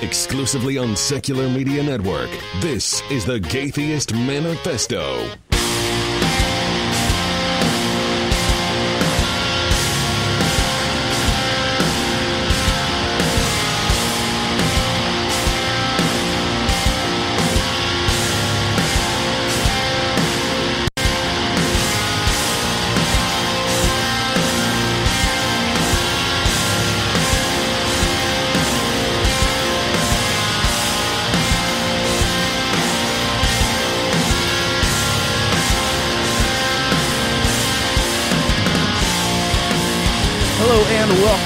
Exclusively on Secular Media Network, this is the Gaytheist Manifesto.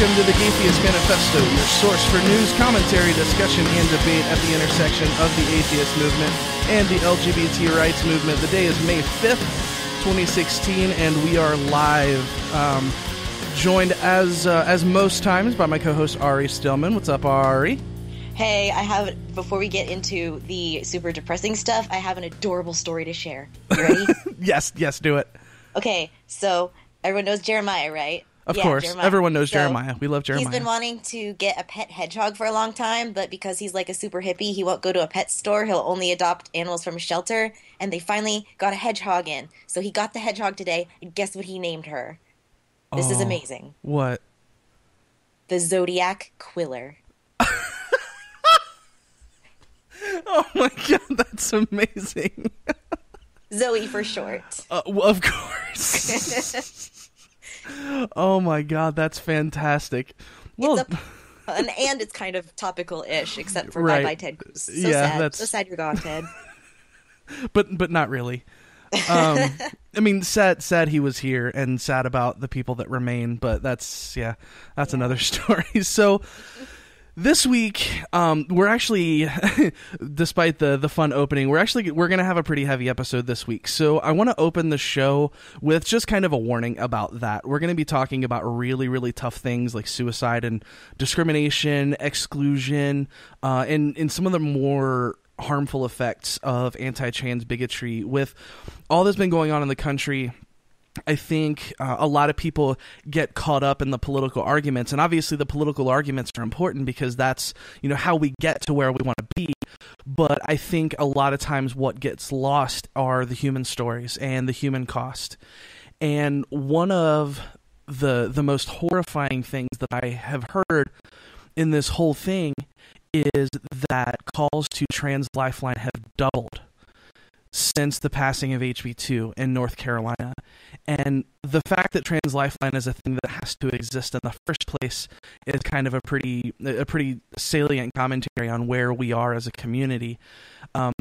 Welcome to the Gaytheist Manifesto, your source for news, commentary, discussion, and debate at the intersection of the atheist movement and the LGBT rights movement. The day is May 5th, 2016, and we are live, joined as most times by my co-host Ari Stillman. What's up, Ari? Hey, before we get into the super depressing stuff, I have an adorable story to share. You ready? Yes, do it. Okay, so everyone knows Jeremiah, right? Of course. Jeremiah. Everyone knows Jeremiah. We love Jeremiah. He's been wanting to get a pet hedgehog for a long time, but because he's like a super hippie, he won't go to a pet store. He'll only adopt animals from a shelter, and they finally got a hedgehog in. So he got the hedgehog today, and guess what he named her? This is amazing. What? The Zodiac Quiller. Oh my God, that's amazing. Zoe for short. Of course. Oh my God, that's fantastic. Well, it's kind of topical-ish, except for right. Bye Bye Ted Cruz. So sad you're gone, Ted. but not really. I mean, sad he was here, and sad about the people that remain. But that's another story. So. This week, we're actually, despite the fun opening, we're going to have a pretty heavy episode this week. So I want to open the show with just kind of a warning about that. We're going to be talking about really, really tough things like suicide and discrimination, exclusion, and some of the more harmful effects of anti-trans bigotry. With all that's been going on in the country, I think a lot of people get caught up in the political arguments, and obviously the political arguments are important because that's, you know, how we get to where we want to be. But I think a lot of times what gets lost are the human stories and the human cost. And one of the most horrifying things that I have heard in this whole thing is that calls to Trans Lifeline have doubled since the passing of HB2 in North Carolina. And the fact that Trans Lifeline is a thing that has to exist in the first place is kind of a pretty salient commentary on where we are as a community.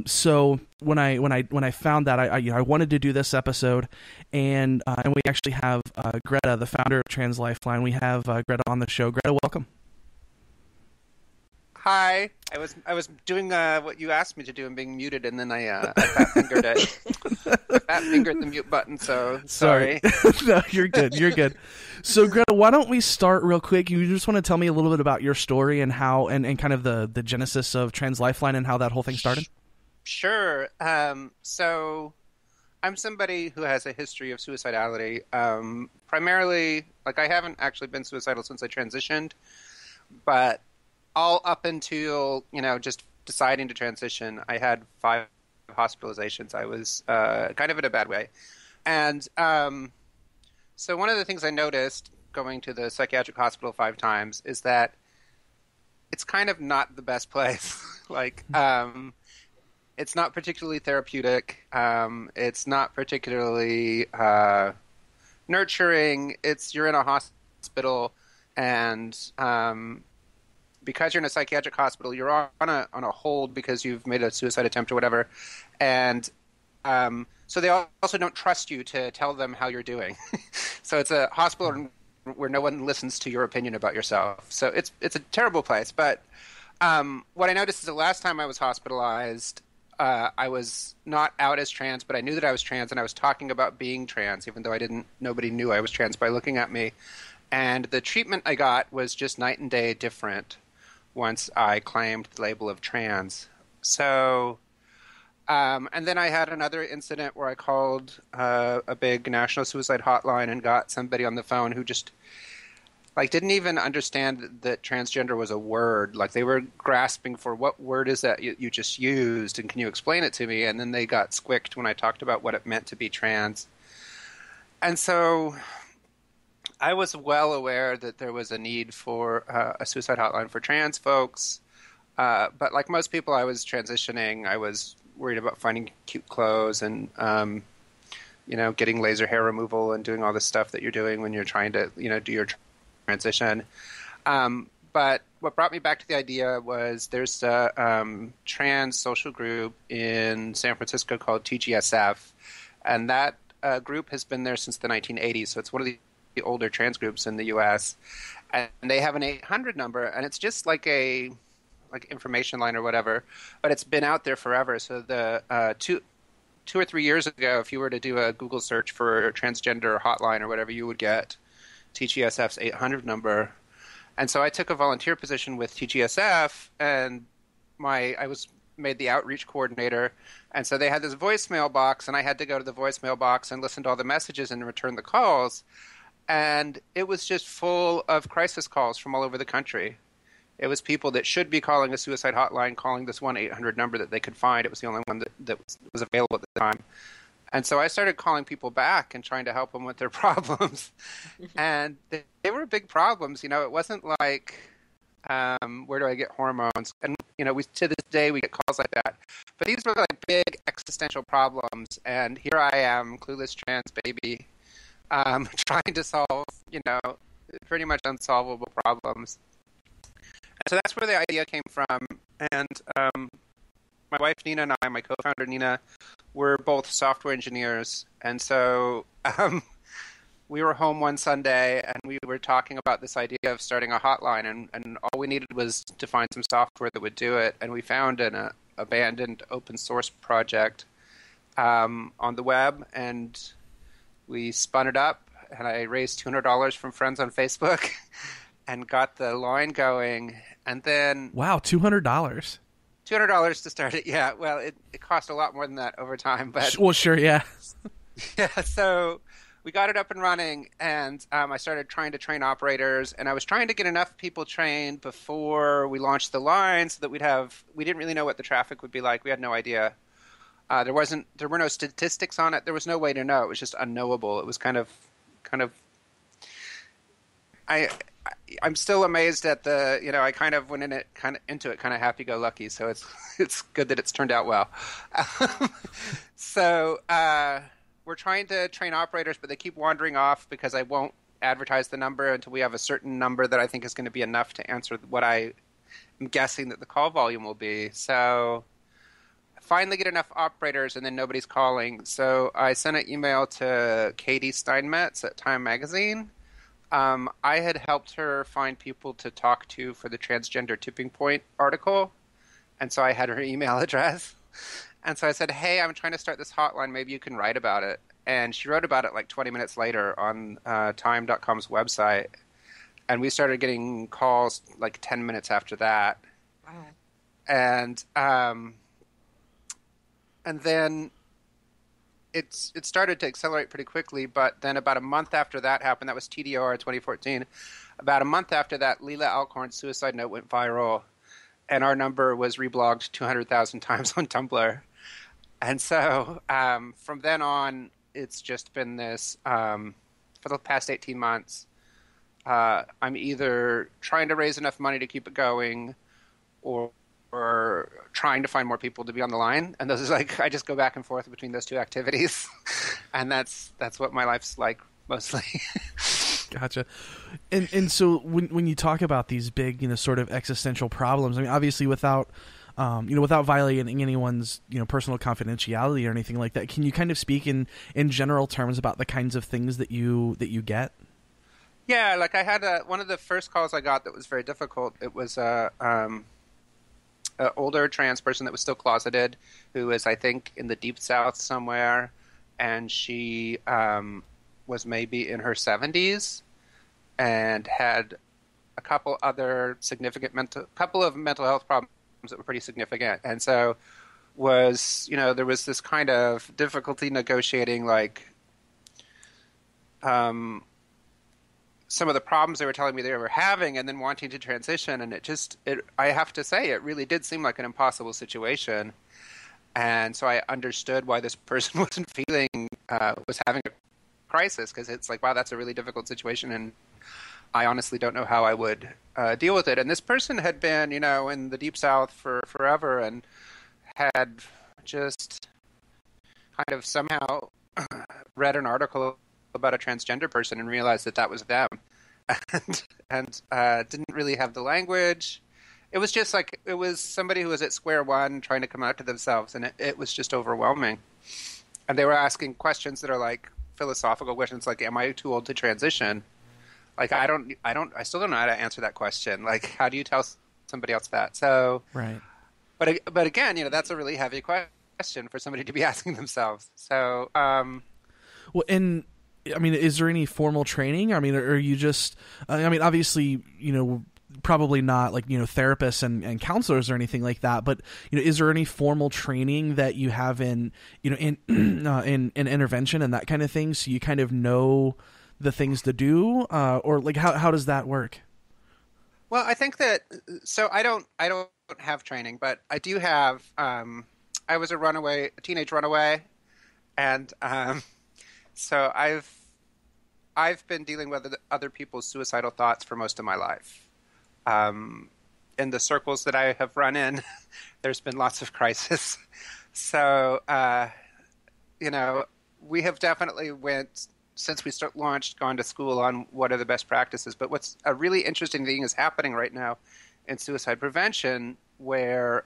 So when I found that, I wanted to do this episode, and we actually have Greta, the founder of Trans Lifeline. We have Greta on the show. Greta, welcome. Hi, I was doing what you asked me to do and being muted, and then I fat-fingered it. I fat-fingered the mute button, so sorry. No, you're good. So Greta, why don't we start real quick? You just want to tell me a little bit about your story and how, and kind of the genesis of Trans Lifeline and how that whole thing started? Sure. So I'm somebody who has a history of suicidality. Primarily, like, I haven't actually been suicidal since I transitioned, but all up until, you know, just deciding to transition, I had 5 hospitalizations. I was kind of in a bad way. And so one of the things I noticed going to the psychiatric hospital 5 times is that it's kind of not the best place. Like, it's not particularly therapeutic. It's not particularly nurturing. You're in a hospital, and because you're in a psychiatric hospital, you're on a hold because you've made a suicide attempt or whatever. And so they also don't trust you to tell them how you're doing. So it's a hospital where no one listens to your opinion about yourself. So it's a terrible place. But what I noticed is the last time I was hospitalized, I was not out as trans, but I knew that I was trans, and I was talking about being trans, even though nobody knew I was trans by looking at me. And the treatment I got was just night and day different once I claimed the label of trans. So, and then I had another incident where I called a big national suicide hotline and got somebody on the phone who just like didn't even understand that transgender was a word. Like they were grasping for what word is that you just used, and can you explain it to me? And then they got squicked when I talked about what it meant to be trans. And so I was well aware that there was a need for a suicide hotline for trans folks. But like most people, I was transitioning. I was worried about finding cute clothes and, you know, getting laser hair removal and doing all the stuff that you're doing when you're trying to, you know, do your transition. But what brought me back to the idea was there's a trans social group in San Francisco called TGSF. And that group has been there since the 1980s. So it's one of the older trans groups in the U.S. And they have an 800 number. And it's just like a information line or whatever, but it's been out there forever. So the two or three years ago, if you were to do a Google search for transgender hotline or whatever, you would get TGSF's 800 number. And so I took a volunteer position with TGSF, and I was made the outreach coordinator. And so they had this voicemail box, and I had to go to the voicemail box and listen to all the messages and return the calls. And it was just full of crisis calls from all over the country. It was people that should be calling a suicide hotline, calling this 1-800 number that they could find. It was the only one that was available at the time. And so I started calling people back and trying to help them with their problems. And they were big problems. You know, it wasn't like, where do I get hormones? And, you know, to this day we get calls like that. But these were like big existential problems. And here I am, clueless trans baby, trying to solve, you know, pretty much unsolvable problems. So that's where the idea came from, and my wife Nina and I, my co-founder Nina, were both software engineers, and so we were home one Sunday, and we were talking about this idea of starting a hotline, and all we needed was to find some software that would do it, and we found an abandoned open source project on the web, and we spun it up, and I raised $200 from friends on Facebook, and got the line going, and then... Wow, $200. $200 to start it, yeah. Well, it cost a lot more than that over time, but... Well, sure, yeah. Yeah, so we got it up and running, and I started trying to train operators, and I was trying to get enough people trained before we launched the line so that we'd have... We didn't really know what the traffic would be like. We had no idea. There were no statistics on it. There was no way to know. It was just unknowable. It was kind of... I'm still amazed at the, you know, I kind of went into it kind of happy-go-lucky, so it's good that it's turned out well. So we're trying to train operators, but they keep wandering off because I won't advertise the number until we have a certain number that I think is going to be enough to answer what I am guessing that the call volume will be. So I finally get enough operators, and then nobody's calling. So I sent an email to Katie Steinmetz at Time Magazine. I had helped her find people to talk to for the transgender tipping point article, and so I had her email address. And so I said, hey, I'm trying to start this hotline. Maybe you can write about it. And she wrote about it like 20 minutes later on time.com's website, and we started getting calls like 10 minutes after that. Wow. And then... It started to accelerate pretty quickly, but then about a month after that happened, that was TDOR 2014, about a month after that, Leila Alcorn's suicide note went viral, and our number was reblogged 200,000 times on Tumblr. And so from then on, it's just been this, for the past 18 months, I'm either trying to raise enough money to keep it going or trying to find more people to be on the line. And those is like, I just go back and forth between those two activities. And that's what my life's like mostly. Gotcha. And so when you talk about these big, you know, sort of existential problems, I mean, obviously without, you know, without violating anyone's, you know, personal confidentiality or anything like that, can you kind of speak in general terms about the kinds of things that you get? Yeah. Like I had one of the first calls I got that was very difficult. It was, an older trans person that was still closeted, who is, I think, in the deep south somewhere, and she was maybe in her 70s and had a couple of mental health problems that were pretty significant. And so was, you know, there was this kind of difficulty negotiating, like some of the problems they were telling me they were having and then wanting to transition. And I have to say, it really did seem like an impossible situation. And so I understood why this person wasn't was having a crisis, because it's like, wow, that's a really difficult situation. And I honestly don't know how I would deal with it. And this person had been, in the Deep South for forever and had just kind of somehow read an article about a transgender person and realized that that was them, and didn't really have the language. It was just like, it was somebody who was at square one trying to come out to themselves, and it was just overwhelming. And they were asking questions that are like philosophical questions, like, am I too old to transition? Like, I still don't know how to answer that question. Like, how do you tell somebody else that? So, right. But again, that's a really heavy question for somebody to be asking themselves. So, well, and I mean, is there any formal training? I mean, are you just? I mean, obviously, probably not like, therapists and counselors or anything like that, but is there any formal training that you have in intervention and that kind of thing, so you kind of know the things to do, or like how does that work? Well, I think that, so I don't have training, but I do have, I was a teenage runaway. And, so I've been dealing with other people's suicidal thoughts for most of my life. In the circles that I have run in, there's been lots of crisis. So, we have definitely since we launched, gone to school on what are the best practices. But what's a really interesting thing is happening right now in suicide prevention, where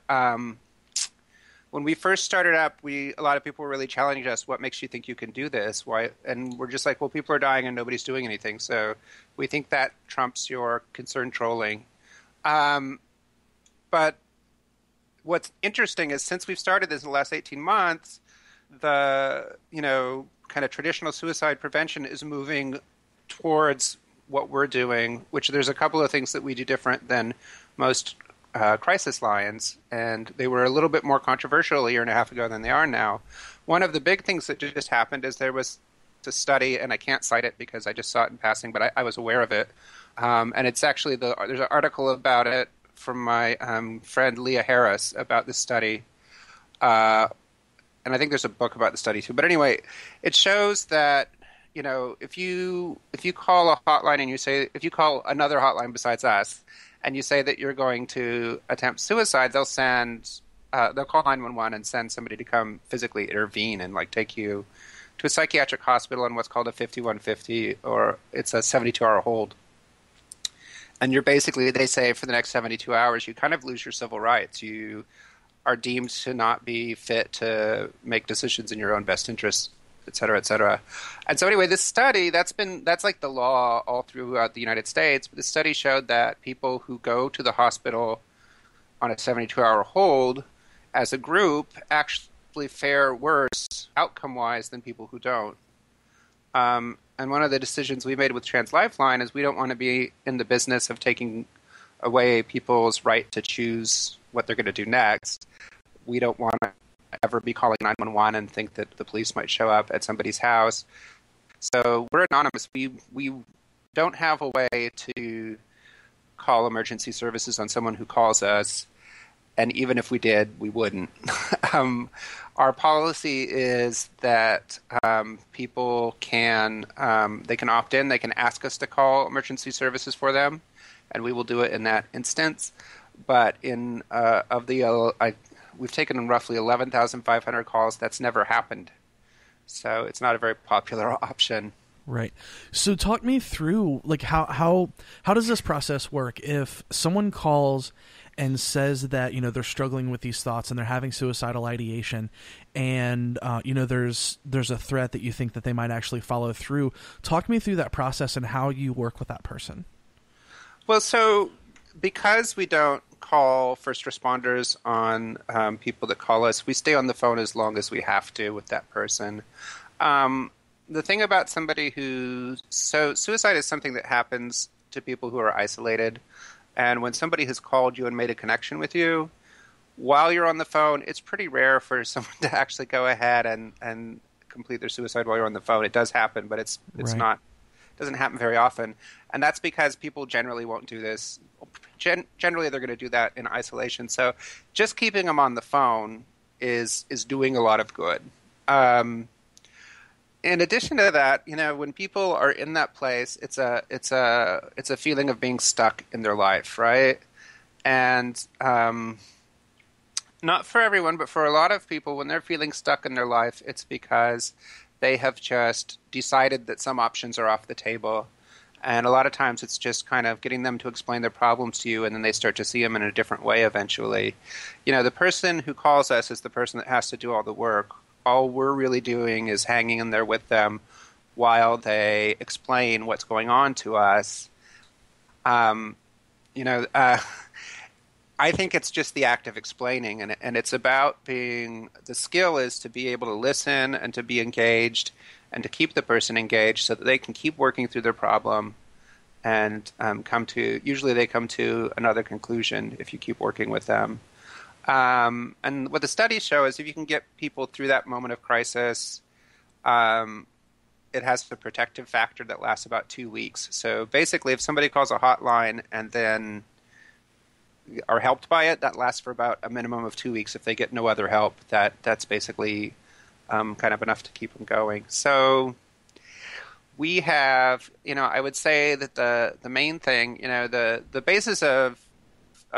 when we first started up, a lot of people were really challenging us. What makes you think you can do this? Why? And we're just like, well, people are dying and nobody's doing anything. So we think that trumps your concern trolling. But what's interesting is since we've started this in the last 18 months, the, kind of traditional suicide prevention is moving towards what we're doing, which there's a couple of things that we do different than most crisis lines, and they were a little bit more controversial a year and a half ago than they are now. One of the big things that just happened is there was a study, and I can't cite it because I just saw it in passing, but I was aware of it, and it's actually, there's an article about it from my friend Leah Harris about this study, and I think there's a book about the study too. But anyway, it shows that, if you call a hotline and you say, if you call another hotline besides us and you say that you're going to attempt suicide, they'll call 911 and send somebody to come physically intervene and like take you to a psychiatric hospital in what's called a 5150, or it's a 72-hour hold. And you're basically, they say for the next 72 hours, you kind of lose your civil rights. You are deemed to not be fit to make decisions in your own best interests, et cetera, et cetera. And so anyway, this study, that's like the law all throughout the United States. But the study showed that people who go to the hospital on a 72-hour hold as a group actually fare worse outcome-wise than people who don't. And one of the decisions we made with Trans Lifeline is we don't want to be in the business of taking away people's right to choose what they're going to do next. We don't want to ever be calling 911 and think that the police might show up at somebody's house. So we're anonymous. We don't have a way to call emergency services on someone who calls us, and even if we did, we wouldn't. Our policy is that people can they can opt in. They can ask us to call emergency services for them, and we will do it in that instance. But we've taken in roughly 11,500 calls. That's never happened, so it's not a very popular option. Right. So talk me through like how does this process work? If someone calls and says that they're struggling with these thoughts and they're having suicidal ideation, and there's a threat that you think that they might actually follow through. Talk me through that process and how you work with that person. Well, so because we don't call first responders on people that call us, we stay on the phone as long as we have to with that person. The thing about somebody suicide is something that happens to people who are isolated. And when somebody has called you and made a connection with you, while you're on the phone, it's pretty rare for someone to actually go ahead and complete their suicide while you're on the phone. It does happen, but it's right. Not doesn't happen very often. And that's because people generally won't do this. Generally, they're going to do that in isolation. So just keeping them on the phone is doing a lot of good. In addition to that, you know, when people are in that place, it's a feeling of being stuck in their life, right? And not for everyone, but for a lot of people, when they're feeling stuck in their life, it's because they have just decided that some options are off the table. And a lot of times it's just kind of getting them to explain their problems to you, and then they start to see them in a different way eventually. You know, the person who calls us is the person that has to do all the work. All we're really doing is hanging in there with them while they explain what's going on to us. I think it's just the act of explaining, and it's about being – the skill is to be able to listen and to be engaged and to keep the person engaged so that they can keep working through their problem and usually they come to another conclusion if you keep working with them. And what the studies show is if you can get people through that moment of crisis, it has the protective factor that lasts about 2 weeks. So basically if somebody calls a hotline and then – are helped by it, that lasts for about a minimum of 2 weeks. If they get no other help, that's basically kind of enough to keep them going. So we have, you know, I would say that the main thing, you know, the basis of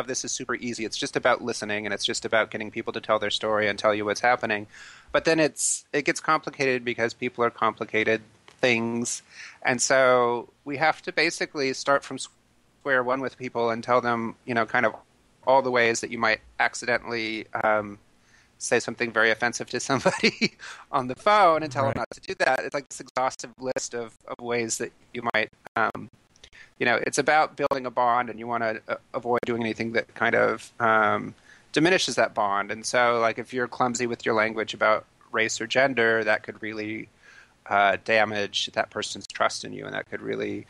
this is super easy. It's just about listening, and it's just about getting people to tell their story and tell you what's happening. But then it gets complicated because people are complicated things. And so we have to basically start from square one with people and tell them, you know, kind of all the ways that you might accidentally say something very offensive to somebody on the phone and tell them not to do that. It's like this exhaustive list of ways that you might, you know, it's about building a bond, and you want to avoid doing anything that kind of diminishes that bond. And so, like, if you're clumsy with your language about race or gender, that could really damage that person's trust in you, and that could really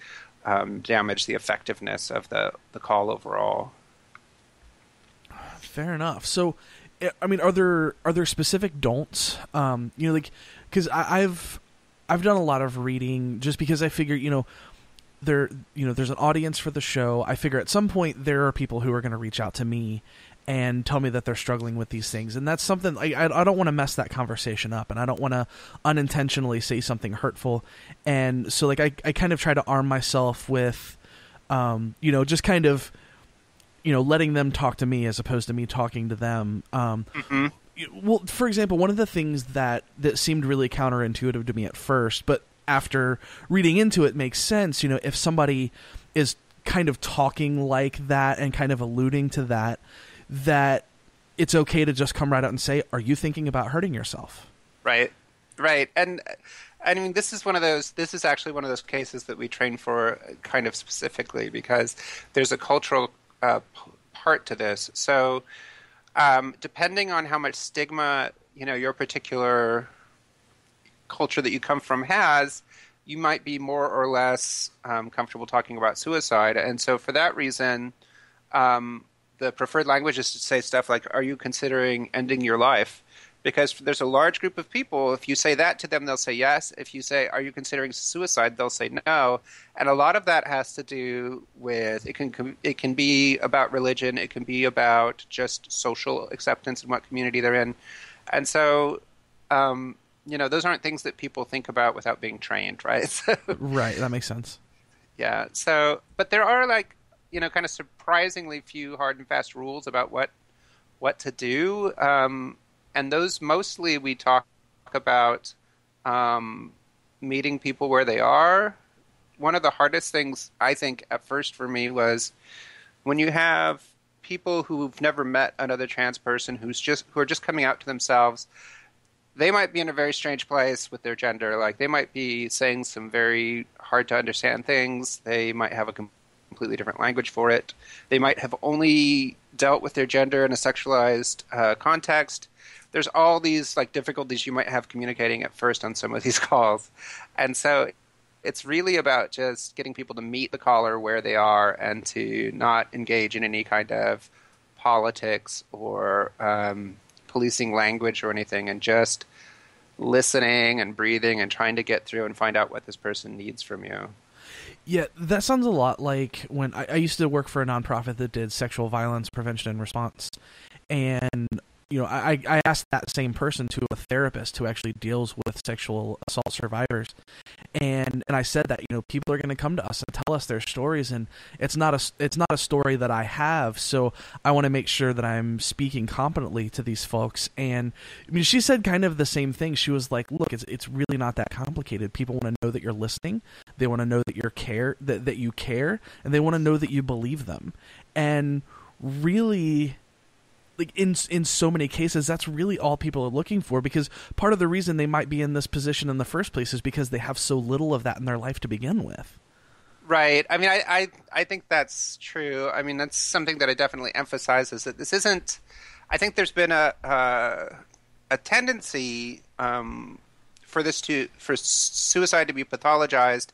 damage the effectiveness of the call overall. Fair enough. So, I mean, are there specific don'ts? You know, like, because I've done a lot of reading just because I figure, you know, there's an audience for the show. I figure at some point there are people who are going to reach out to me and tell me that they're struggling with these things. And that's something I don't want to mess that conversation up, and I don't want to unintentionally say something hurtful. And so, like, I kind of try to arm myself with, you know, just kind of, you know, letting them talk to me as opposed to me talking to them. Well, for example, one of the things that seemed really counterintuitive to me at first, but after reading into it makes sense, you know, if somebody is kind of talking like that and kind of alluding to that it's okay to just come right out and say, are you thinking about hurting yourself? Right. And I mean, this is actually one of those cases that we train for kind of specifically because there's a cultural part to this. So depending on how much stigma, you know, your particular culture that you come from has, you might be more or less comfortable talking about suicide. And so for that reason, the preferred language is to say stuff like, are you considering ending your life? Because there's a large group of people, if you say that to them, they'll say yes. If you say, are you considering suicide? They'll say no. And a lot of that has to do with, it can be about religion. It can be about just social acceptance and what community they're in. And so, you know, those aren't things that people think about without being trained, right? Right. That makes sense. Yeah. So, but there are, like, you know, kind of surprisingly few hard and fast rules about what to do. And those mostly we talk about meeting people where they are. One of the hardest things, I think, at first for me was when you have people who've never met another trans person who are just coming out to themselves. They might be in a very strange place with their gender. Like, they might be saying some very hard to understand things. They might have a completely different language for it. They might have only dealt with their gender in a sexualized context. There's all these, like, difficulties you might have communicating at first on some of these calls. And so it's really about just getting people to meet the caller where they are and to not engage in any kind of politics or policing language or anything, and just listening and breathing and trying to get through and find out what this person needs from you. Yeah, that sounds a lot like when I used to work for a nonprofit that did sexual violence prevention and response. And, you know, I asked that same person to a therapist who actually deals with sexual assault survivors. And I said that, you know, people are going to come to us and tell us their stories. And it's not a story that I have. So I want to make sure that I'm speaking competently to these folks. And I mean, she said kind of the same thing. She was like, look, it's really not that complicated. People want to know that you're listening. They want to know that you care, and they want to know that you believe them. And really, like in so many cases, that's really all people are looking for, because part of the reason they might be in this position in the first place is because they have so little of that in their life to begin with. Right. I mean, I think that's true. I mean, that's something that I definitely emphasize, is that this isn't – I think there's been a tendency for suicide to be pathologized.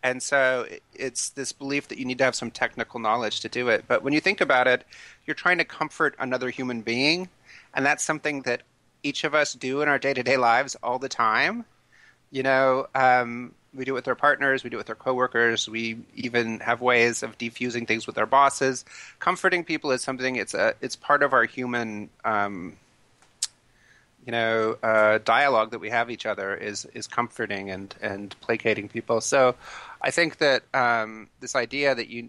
And so it's this belief that you need to have some technical knowledge to do it. But when you think about it, you're trying to comfort another human being. And that's something that each of us do in our day-to-day lives all the time. You know, we do it with our partners. We do it with our coworkers. We even have ways of defusing things with our bosses. Comforting people is something, it's part of our human dialogue that we have each other is comforting and placating people. So I think that this idea that you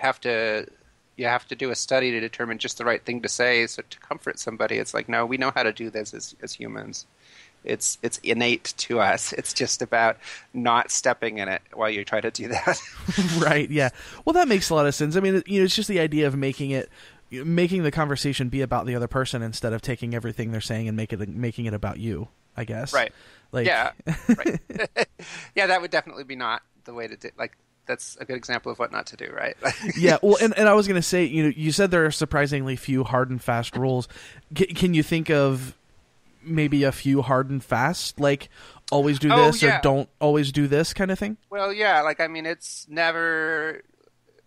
have to do a study to determine just the right thing to say, so to comfort somebody, it's like, no, we know how to do this as humans. It's innate to us. It's just about not stepping in it while you try to do that. Right. Yeah. Well, that makes a lot of sense. I mean, you know, it's just the idea of making the conversation be about the other person instead of taking everything they're saying and making it about you, I guess. Right. Like, yeah. Right. Yeah, that would definitely be not the way to do. Like, that's a good example of what not to do, right? Yeah. Well, and I was going to say, you know, you said there are surprisingly few hard and fast rules. Can you think of maybe a few hard and fast, like always do this or don't always do this kind of thing? Well, yeah. Like, I mean, it's never.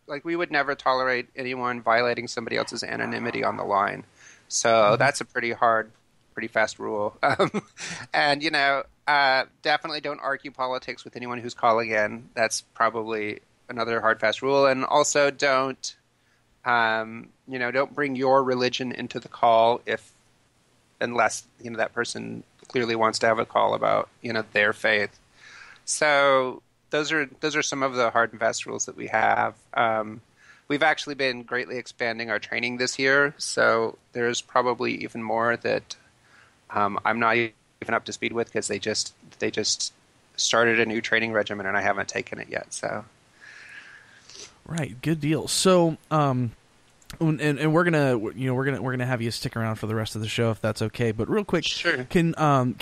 Like, we would never tolerate anyone violating somebody else's anonymity on the line. So that's a pretty hard, pretty fast rule. And, you know, definitely don't argue politics with anyone who's calling in. That's probably another hard, fast rule. And also don't bring your religion into the call unless, you know, that person clearly wants to have a call about, you know, their faith. So Those are some of the hard and fast rules that we have. We've actually been greatly expanding our training this year, so there's probably even more that I'm not even up to speed with, because they just started a new training regimen and I haven't taken it yet. So, right, good deal. So, and we're gonna have you stick around for the rest of the show if that's okay. But real quick, sure. Can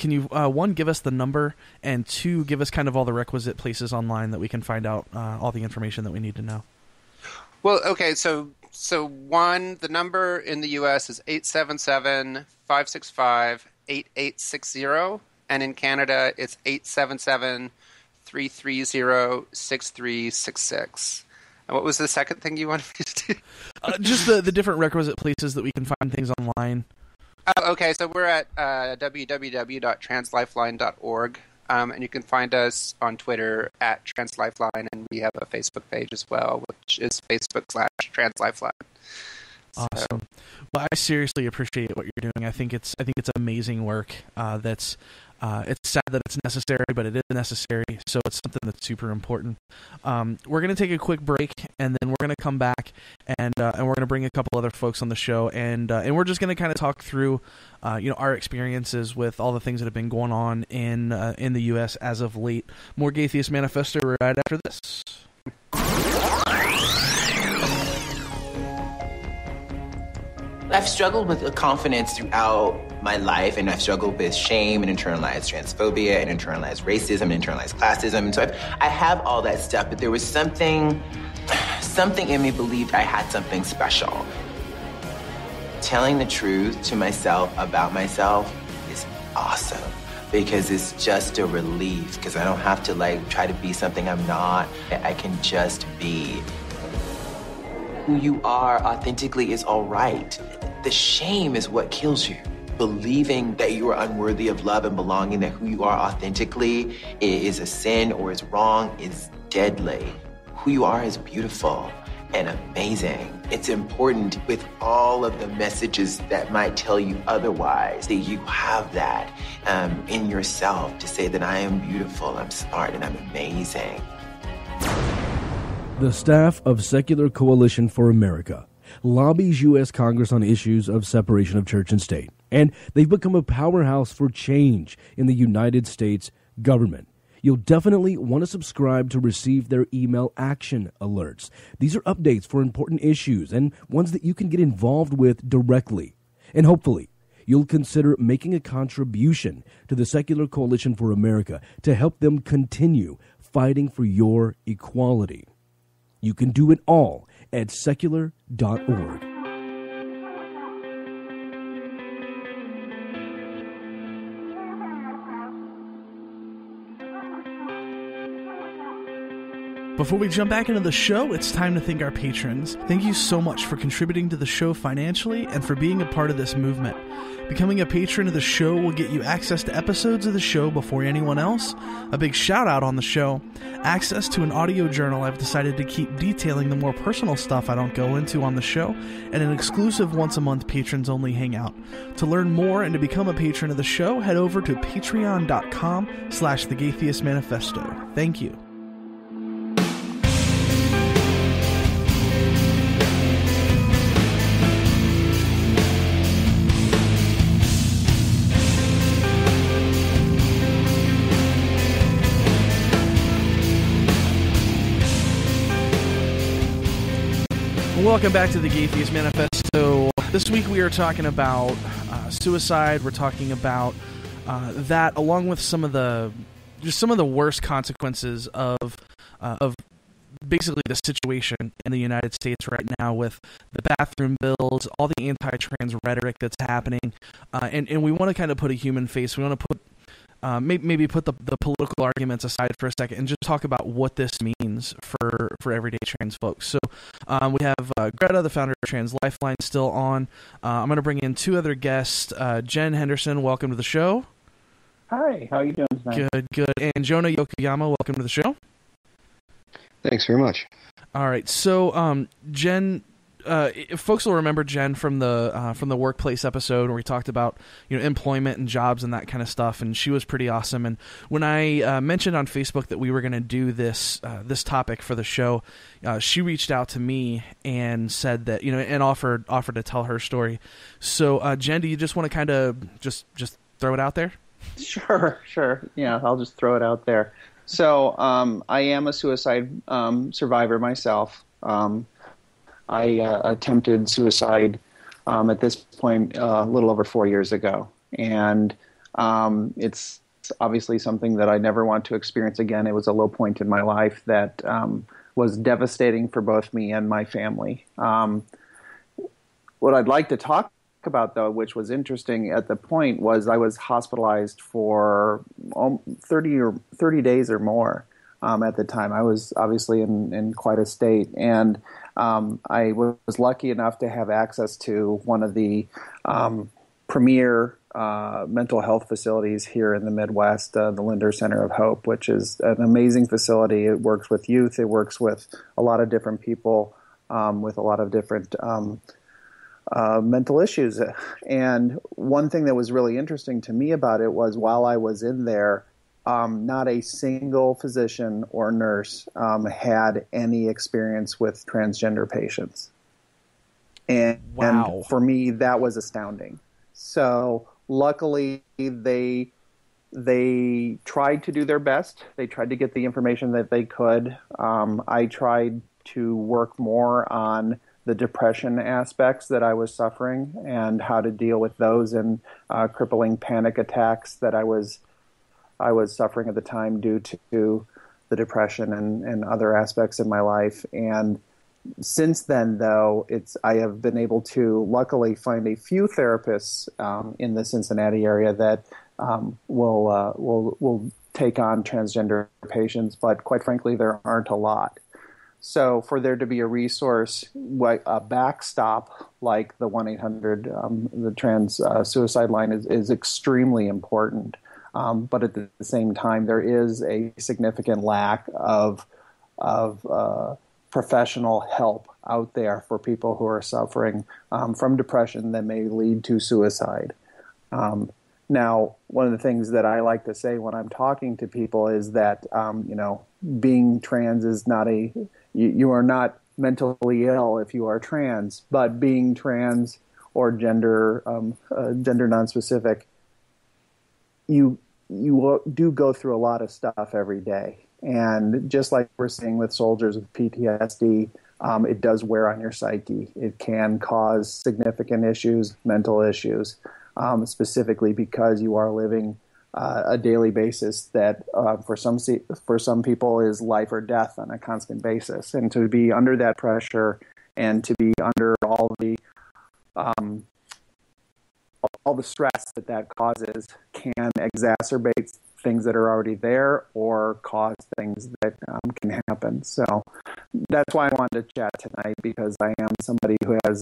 you one, give us the number, and two, give us kind of all the requisite places online that we can find out all the information that we need to know? Well, okay, so one, the number in the U.S. is 877-565-8860, and in Canada it's 877-330-6366. What was the second thing you wanted me to do? Just the different requisite places that we can find things online. Okay, so we're at www.translifeline.org, and you can find us on Twitter at TransLifeline, and we have a Facebook page as well, which is Facebook.com/TransLifeline. Awesome. Well, I seriously appreciate what you're doing. I think it's amazing work. It's sad that it's necessary, but it is necessary. So it's something that's super important. We're going to take a quick break, and then we're going to come back, and we're going to bring a couple other folks on the show, and we're just going to kind of talk through, you know, our experiences with all the things that have been going on in the U.S. as of late. More Gaytheist Manifesto right after this. I've struggled with confidence throughout my life, and I've struggled with shame and internalized transphobia and internalized racism and internalized classism. And so I have all that stuff, but there was something in me believed I had something special. Telling the truth to myself about myself is awesome, because it's just a relief, because I don't have to like try to be something I'm not. I can just be. Who you are authentically is all right. The shame is what kills you. Believing that you are unworthy of love and belonging, that who you are authentically is a sin or is wrong, is deadly. Who you are is beautiful and amazing. It's important with all of the messages that might tell you otherwise that you have that in yourself to say that I am beautiful, I'm smart, and I'm amazing. The staff of Secular Coalition for America lobbies U.S. Congress on issues of separation of church and state, and they've become a powerhouse for change in the United States government. You'll definitely want to subscribe to receive their email action alerts. These are updates for important issues and ones that you can get involved with directly. And hopefully, you'll consider making a contribution to the Secular Coalition for America to help them continue fighting for your equality. You can do it all at secular.org. Before we jump back into the show, it's time to thank our patrons. Thank you so much for contributing to the show financially and for being a part of this movement. Becoming a patron of the show will get you access to episodes of the show before anyone else, a big shout out on the show, access to an audio journal I've decided to keep detailing the more personal stuff I don't go into on the show, and an exclusive once-a-month patrons-only hangout. To learn more and to become a patron of the show, head over to patreon.com/The Gaytheist Manifesto. Thank you. Welcome back to the Gaytheist Manifesto. This week we are talking about suicide. We're talking about that, along with some of the worst consequences of basically the situation in the United States right now with the bathroom bills, all the anti-trans rhetoric that's happening, and we want to kind of put a human face. We want to put maybe put the political arguments aside for a second and just talk about what this means for everyday trans folks. So we have Greta, the founder of Trans Lifeline, still on. I'm going to bring in two other guests. Jen Henderson, welcome to the show. Hi, how are you doing tonight? Good. And Jonah Yokoyama, welcome to the show. Thanks very much. All right, so Jen... folks will remember Jen from the workplace episode where we talked about employment and jobs and that kind of stuff, and she was pretty awesome. And when I mentioned on Facebook that we were going to do this this topic for the show, she reached out to me and said that and offered to tell her story. So Jen, do you just want to kind of just throw it out there? Sure. Yeah, I'll just throw it out there. So I am a suicide survivor myself. I attempted suicide at this point a little over 4 years ago, and it's obviously something that I never want to experience again. It was a low point in my life that was devastating for both me and my family. What I'd like to talk about, though, which was interesting at the point, was I was hospitalized for 30 days or more. At the time, I was obviously in quite a state, and I was lucky enough to have access to one of the premier mental health facilities here in the Midwest, the Linder Center of Hope, which is an amazing facility. It works with youth. It works with a lot of different people with a lot of different mental issues. And one thing that was really interesting to me about it was while I was in there, not a single physician or nurse had any experience with transgender patients. And, wow. And for me, that was astounding. So luckily, they tried to do their best. They tried to get the information that they could. I tried to work more on the depression aspects that I was suffering and how to deal with those and crippling panic attacks that I was suffering at the time due to the depression and other aspects in my life. And since then, though, I have been able to luckily find a few therapists in the Cincinnati area that will take on transgender patients. But quite frankly, there aren't a lot. So for there to be a resource, a backstop like the 1-800, the trans suicide line is extremely important. But at the same time, there is a significant lack of of professional help out there for people who are suffering from depression that may lead to suicide. Now, one of the things that I like to say when I'm talking to people is that, being trans is not you are not mentally ill if you are trans, but being trans or gender nonspecific, you do go through a lot of stuff every day. And just like we're seeing with soldiers with PTSD, it does wear on your psyche. It can cause significant issues, mental issues, specifically because you are living a daily basis that for some people is life or death on a constant basis. And to be under that pressure and to be under all the stress that causes can exacerbate things that are already there or cause things that can happen. So that's why I wanted to chat tonight, because I am somebody who has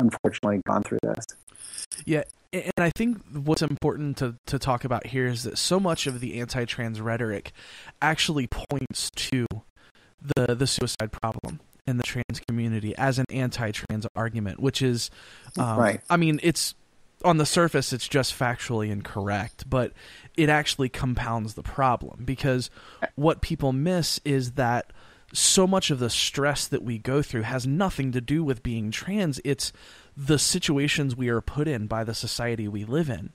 unfortunately gone through this. Yeah. And I think what's important to talk about here is that so much of the anti-trans rhetoric actually points to the suicide problem in the trans community as an anti-trans argument, which is, right. I mean, it's on the surface, it's just factually incorrect, but it actually compounds the problem, because what people miss is that so much of the stress that we go through has nothing to do with being trans. It's the situations we are put in by the society we live in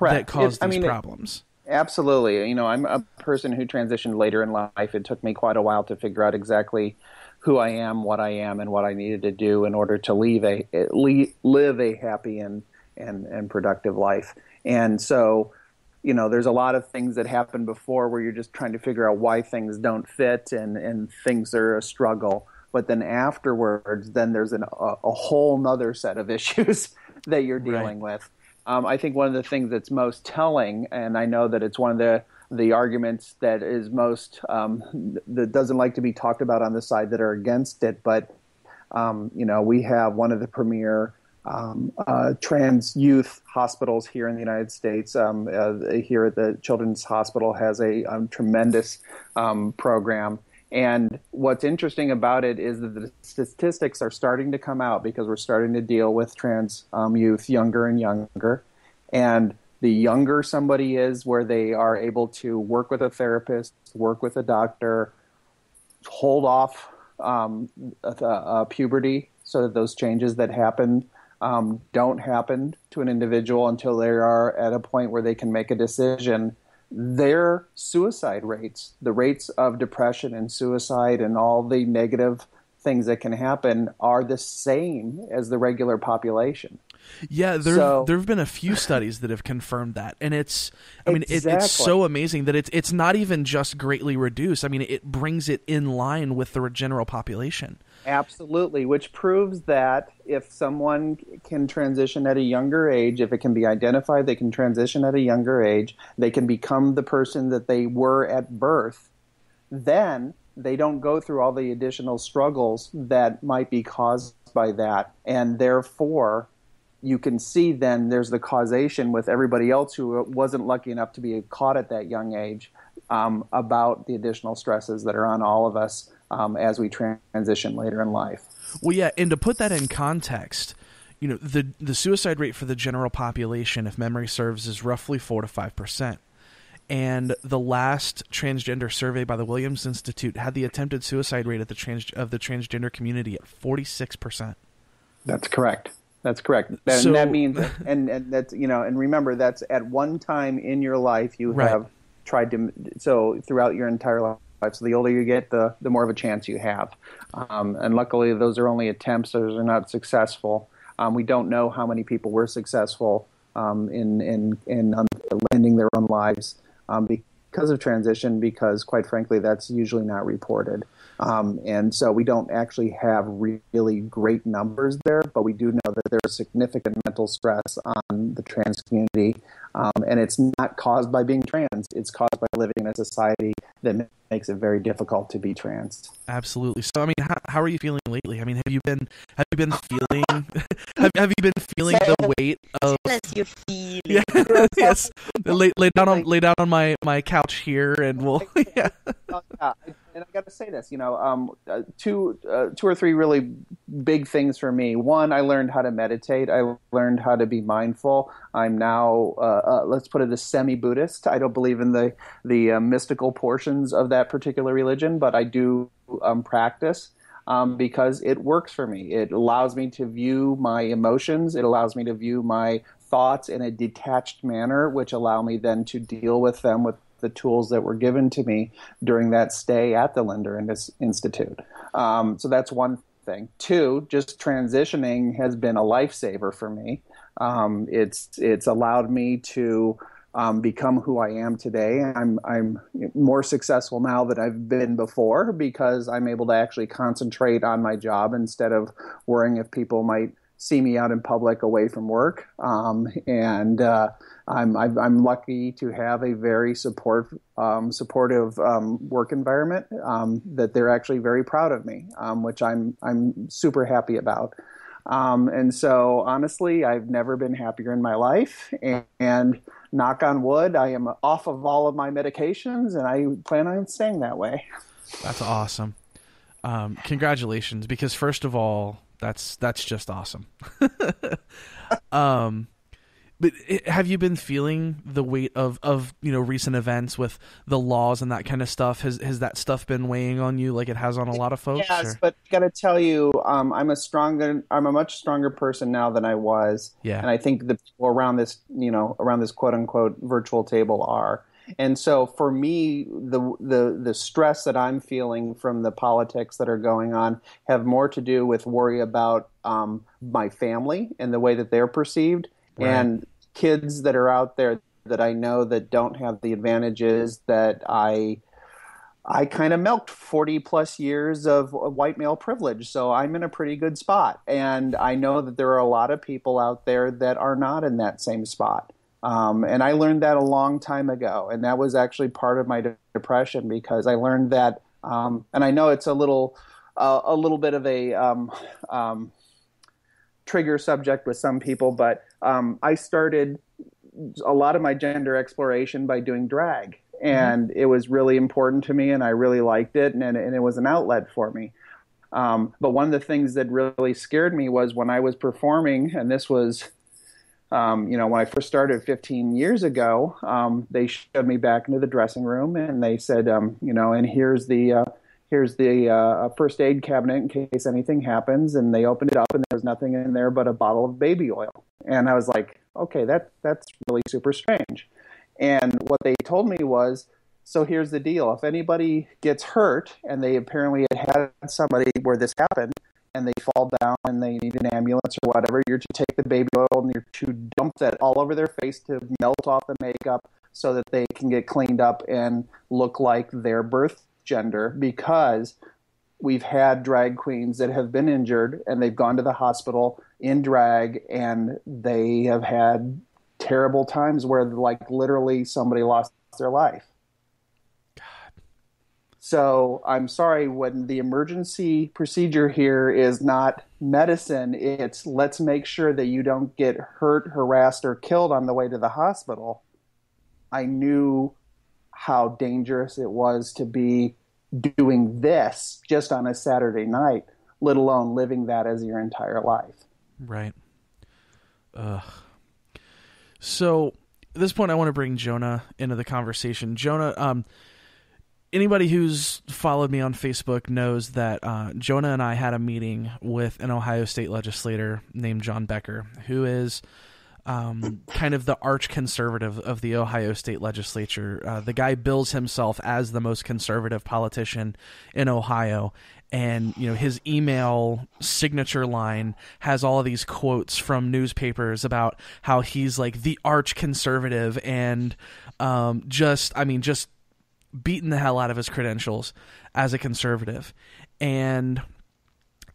that cause these problems. Absolutely. I'm a person who transitioned later in life. It took me quite a while to figure out exactly who I am, and what I needed to do in order to live a happy and productive life. And so, there's a lot of things that happen before where you're just trying to figure out why things don't fit and things are a struggle. But then afterwards, then there's a whole nother set of issues that you're dealing right. with. I think one of the things that's most telling, and I know that it's one of the arguments that is most that doesn't like to be talked about on the side that are against it, but we have one of the premier trans youth hospitals here in the United States. Here at the Children's Hospital has a tremendous program. And what's interesting about it is that the statistics are starting to come out, because we're starting to deal with trans youth younger and younger. And the younger somebody is, where they are able to work with a therapist, work with a doctor, hold off puberty so that those changes that happen don't happen to an individual until they are at a point where they can make a decision. Their suicide rates, the rates of depression and suicide and all the negative things that can happen, are the same as the regular population. Yeah, there have been a few studies that have confirmed that, and it's so amazing that it's not even just greatly reduced. I mean, it brings it in line with the general population. Absolutely, which proves that if someone can transition at a younger age, if it can be identified, they can transition at a younger age, they can become the person that they were at birth, then they don't go through all the additional struggles that might be caused by that. And therefore, you can see then there's the causation with everybody else who wasn't lucky enough to be caught at that young age about the additional stresses that are on all of us as we transition later in life. Well, yeah, and to put that in context, the suicide rate for the general population, if memory serves, is roughly 4 to 5%. And the last transgender survey by the Williams Institute had the attempted suicide rate of the transgender community at 46%. That's correct. That's correct. And so, that means, and that's, and remember, that's at one time in your life you right. have tried to, so throughout your entire life. So the older you get, the more of a chance you have. And luckily, those are only attempts. Those are not successful. We don't know how many people were successful in ending their own lives because of transition, because, quite frankly, that's usually not reported. And so we don't actually have really great numbers there, but we do know that there's significant mental stress on the trans community. And it's not caused by being trans. It's caused by living in a society that makes it very difficult to be trans. Absolutely. So, I mean, how are you feeling lately? I mean, have you been feeling have you been feeling the weight of? You feel. Yeah. Yes. Lay down on my couch here, and we'll. Yeah. and I got to say this, you know, two or three really big things for me. One, I learned how to meditate. I learned how to be mindful. I'm now, let's put it, a semi-Buddhist. I don't believe in the mystical portions of that particular religion, but I do practice. Because it works for me. It allows me to view my emotions. It allows me to view my thoughts in a detached manner, which allow me then to deal with them with the tools that were given to me during that stay at the Linder Institute. So that's one thing. Two, just transitioning has been a lifesaver for me. It's allowed me to become who I am today. I'm more successful now than I've been before because I'm able to actually concentrate on my job instead of worrying if people might see me out in public away from work. I'm lucky to have a very supportive work environment that they're actually very proud of me, which I'm super happy about. And so honestly, I've never been happier in my life, and knock on wood, I am off of all of my medications, and I plan on staying that way. That's awesome. Congratulations, because first of all, that's just awesome. But have you been feeling the weight of you know, recent events with the laws and that kind of stuff? Has that stuff been weighing on you like it has on a lot of folks? Yes, or? But I gotta tell you, I'm a much stronger person now than I was. Yeah. And I think the people around this, you know, around this quote unquote virtual table are. And so for me, the stress that I'm feeling from the politics that are going on have more to do with worry about my family and the way that they're perceived, right, and kids that are out there that I know that don't have the advantages that I kind of milked 40 plus years of white male privilege, so I'm in a pretty good spot. And I know that there are a lot of people out there that are not in that same spot. And I learned that a long time ago, and that was actually part of my depression, because I learned that, and I know it's a little bit of a trigger subject with some people, but I started a lot of my gender exploration by doing drag, and it was really important to me, and I really liked it, and it was an outlet for me. But one of the things that really scared me was when I was performing, and this was... you know, when I first started 15 years ago, they showed me back into the dressing room, and they said, you know, and here's the first aid cabinet in case anything happens. And they opened it up, and there was nothing in there but a bottle of baby oil. And I was like, okay, that's really super strange. And what they told me was, so here's the deal: if anybody gets hurt, and they apparently had somebody where this happened, and they fall down and they need an ambulance or whatever, you're to take the baby oil and you're to dump that all over their face to melt off the makeup so that they can get cleaned up and look like their birth gender, because we've had drag queens that have been injured and they've gone to the hospital in drag, and they have had terrible times where, like, literally somebody lost their life. So I'm sorry, when the emergency procedure here is not medicine, it's let's make sure that you don't get hurt, harassed, or killed on the way to the hospital. I knew how dangerous it was to be doing this just on a Saturday night, let alone living that as your entire life. Right. So at this point, I want to bring Jonah into the conversation. Jonah, anybody who's followed me on Facebook knows that Jonah and I had a meeting with an Ohio state legislator named John Becker, who is kind of the arch conservative of the Ohio state legislature. The guy bills himself as the most conservative politician in Ohio. And, you know, his email signature line has all of these quotes from newspapers about how he's like the arch conservative and just beaten the hell out of his credentials as a conservative. And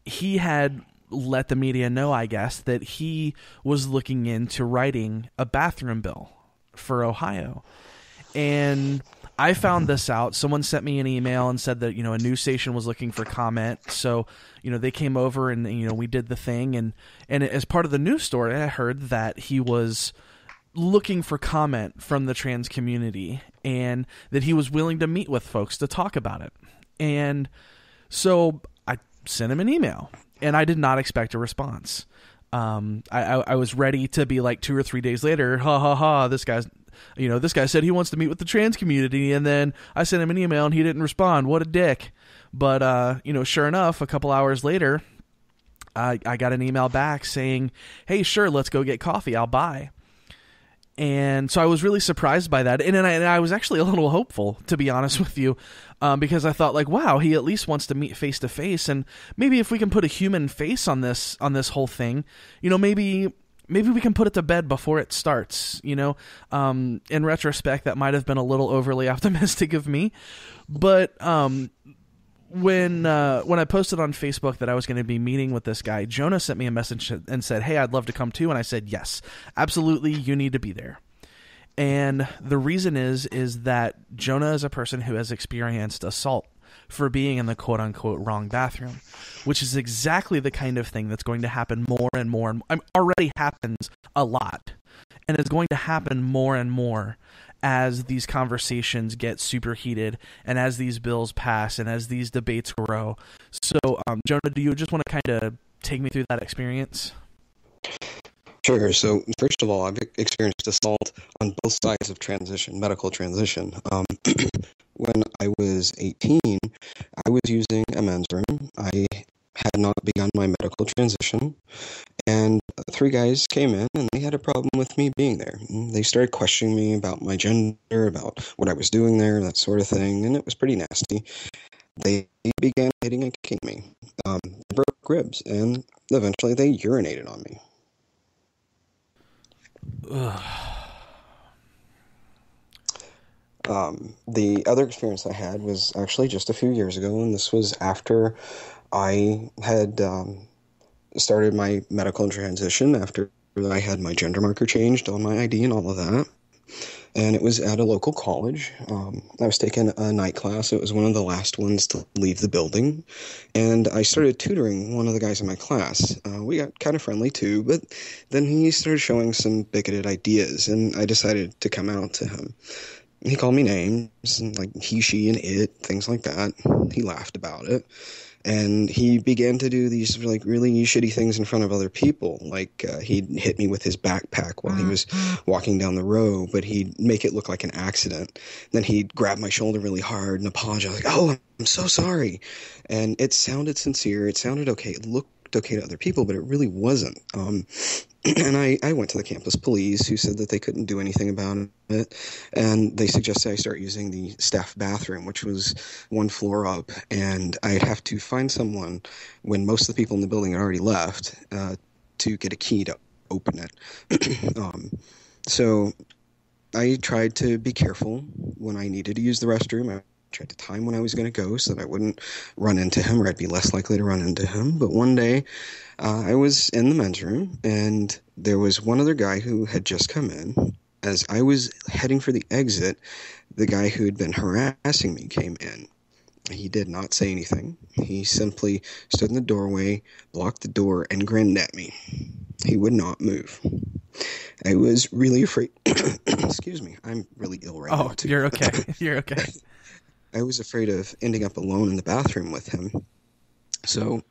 he had let the media know, I guess, that he was looking into writing a bathroom bill for Ohio. And I found this out. Someone sent me an email and said that, you know, a news station was looking for comment. So, you know, they came over and, you know, we did the thing. And as part of the news story, I heard that he was looking for comment from the trans community, and that he was willing to meet with folks to talk about it. And so I sent him an email, and I did not expect a response. I was ready to be like 2 or 3 days later, this guy said he wants to meet with the trans community, and then I sent him an email and he didn't respond. What a dick. But, sure enough, a couple hours later, I got an email back saying, hey, sure, let's go get coffee. I'll buy. And so I was really surprised by that. And I was actually a little hopeful, to be honest with you, because I thought, like, wow, he at least wants to meet face to face. And maybe if we can put a human face on this whole thing, maybe we can put it to bed before it starts, in retrospect, that might've been a little overly optimistic of me. But, when I posted on Facebook that I was going to be meeting with this guy, Jonah sent me a message and said, hey, I'd love to come too. And I said, yes, absolutely. You need to be there. And the reason is that Jonah is a person who has experienced assault for being in the quote unquote wrong bathroom, which is exactly the kind of thing that's going to happen more and more. And already happens a lot, and it's going to happen more and more as these conversations get superheated and as these bills pass and as these debates grow. So, Jonah, do you just want to kind of take me through that experience? Sure. So first of all, I've experienced assault on both sides of transition, medical transition. When I was 18, I was using a men's room. I had not begun my medical transition, and three guys came in and they had a problem with me being there. They started questioning me about my gender, about what I was doing there, that sort of thing, and it was pretty nasty. They began hitting and kicking me. They broke ribs, and eventually they urinated on me. Ugh. The other experience I had was actually just a few years ago, and this was after I had started my medical transition, after I had my gender marker changed on my ID and all of that. And it was at a local college. I was taking a night class. It was one of the last ones to leave the building. And I started tutoring one of the guys in my class. We got kind of friendly too, but then he started showing some bigoted ideas, and I decided to come out to him. He called me names, like he, she, and it, things like that. He laughed about it. And he began to do these like really shitty things in front of other people. Like he'd hit me with his backpack while he was walking down the road, but he'd make it look like an accident. Then he'd grab my shoulder really hard and apologize, like, oh, I'm so sorry. And it sounded sincere. It sounded okay. It looked okay to other people, but it really wasn't. And I went to the campus police, who said that they couldn't do anything about it. And they suggested I start using the staff bathroom, which was one floor up. And I'd have to find someone when most of the people in the building had already left to get a key to open it. So I tried to be careful when I needed to use the restroom. I tried to time when I was going to go so that I wouldn't run into him, or I'd be less likely to run into him. But one day I was in the men's room, and there was one other guy who had just come in. As I was heading for the exit, the guy who had been harassing me came in. He did not say anything. He simply stood in the doorway, blocked the door, and grinned at me. He would not move. I was really afraid. Excuse me. I'm really ill right now. Oh, you're okay. You're okay. I was afraid of ending up alone in the bathroom with him. So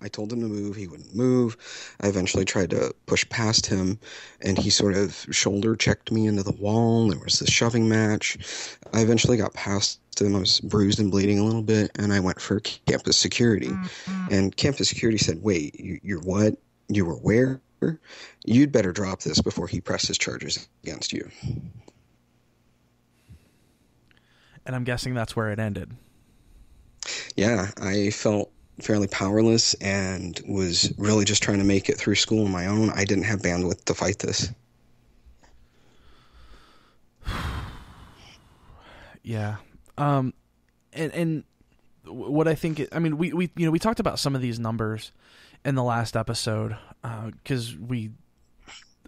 I told him to move. He wouldn't move. I eventually tried to push past him, and he sort of shoulder checked me into the wall. There was this shoving match. I eventually got past him. I was bruised and bleeding a little bit, and I went for campus security. And campus security said, wait, you're what? You were where? You'd better drop this before he presses charges against you. And I'm guessing that's where it ended. Yeah, I felt fairly powerless and was really just trying to make it through school on my own. I didn't have bandwidth to fight this. Yeah. And what I think, we talked about some of these numbers in the last episode, 'cause we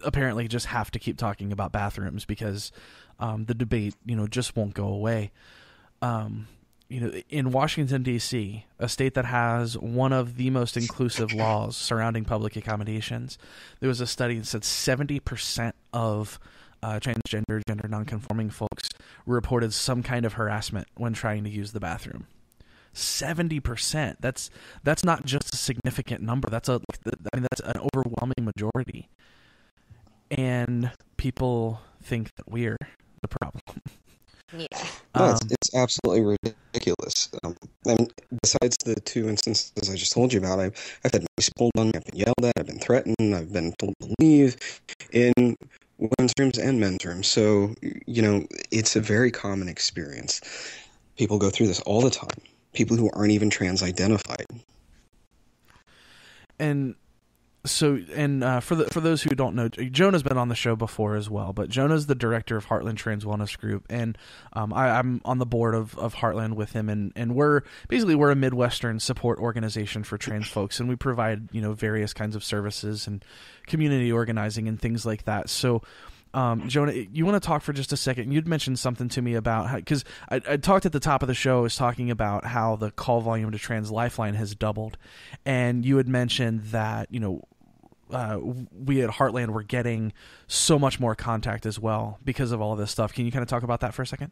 apparently just have to keep talking about bathrooms because the debate, just won't go away. In Washington, D.C., a state that has one of the most inclusive laws surrounding public accommodations, there was a study that said 70% of transgender, gender nonconforming folks reported some kind of harassment when trying to use the bathroom. 70%. That's not just a significant number. That's an overwhelming majority. And people think that we're the problem. Yeah. No, it's absolutely ridiculous. I mean, besides the two instances I just told you about, I've had my school done, I've been yelled at, I've been threatened, I've been told to leave in women's rooms and men's rooms. So, you know, it's a very common experience. People go through this all the time. People who aren't even trans-identified. And so, and for those who don't know, Jonah's been on the show before as well, but Jonah's the director of Heartland Trans Wellness Group, and I'm on the board of Heartland with him, and we're a Midwestern support organization for trans folks, and we provide, you know, various kinds of services and community organizing and things like that. So Jonah, you want to talk for just a second? You'd mentioned something to me about how, because I talked at the top of the show, I was talking about how the call volume to Trans Lifeline has doubled, and you had mentioned that, you know, we at Heartland were getting so much more contact as well because of all of this stuff. Can you kind of talk about that for a second?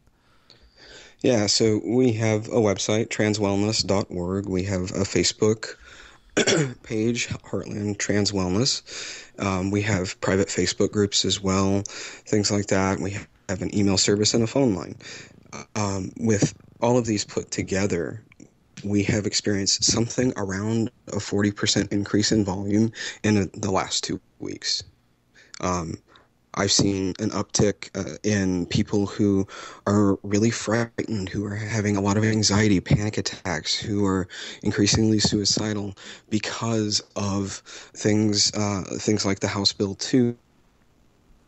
Yeah, so we have a website, transwellness.org. We have a Facebook page, Heartland Trans Wellness. We have private Facebook groups as well, things like that. We have an email service and a phone line. With all of these put together, we have experienced something around a 40% increase in volume in the last 2 weeks. I've seen an uptick in people who are really frightened, who are having a lot of anxiety, panic attacks, who are increasingly suicidal because of things like the House Bill 2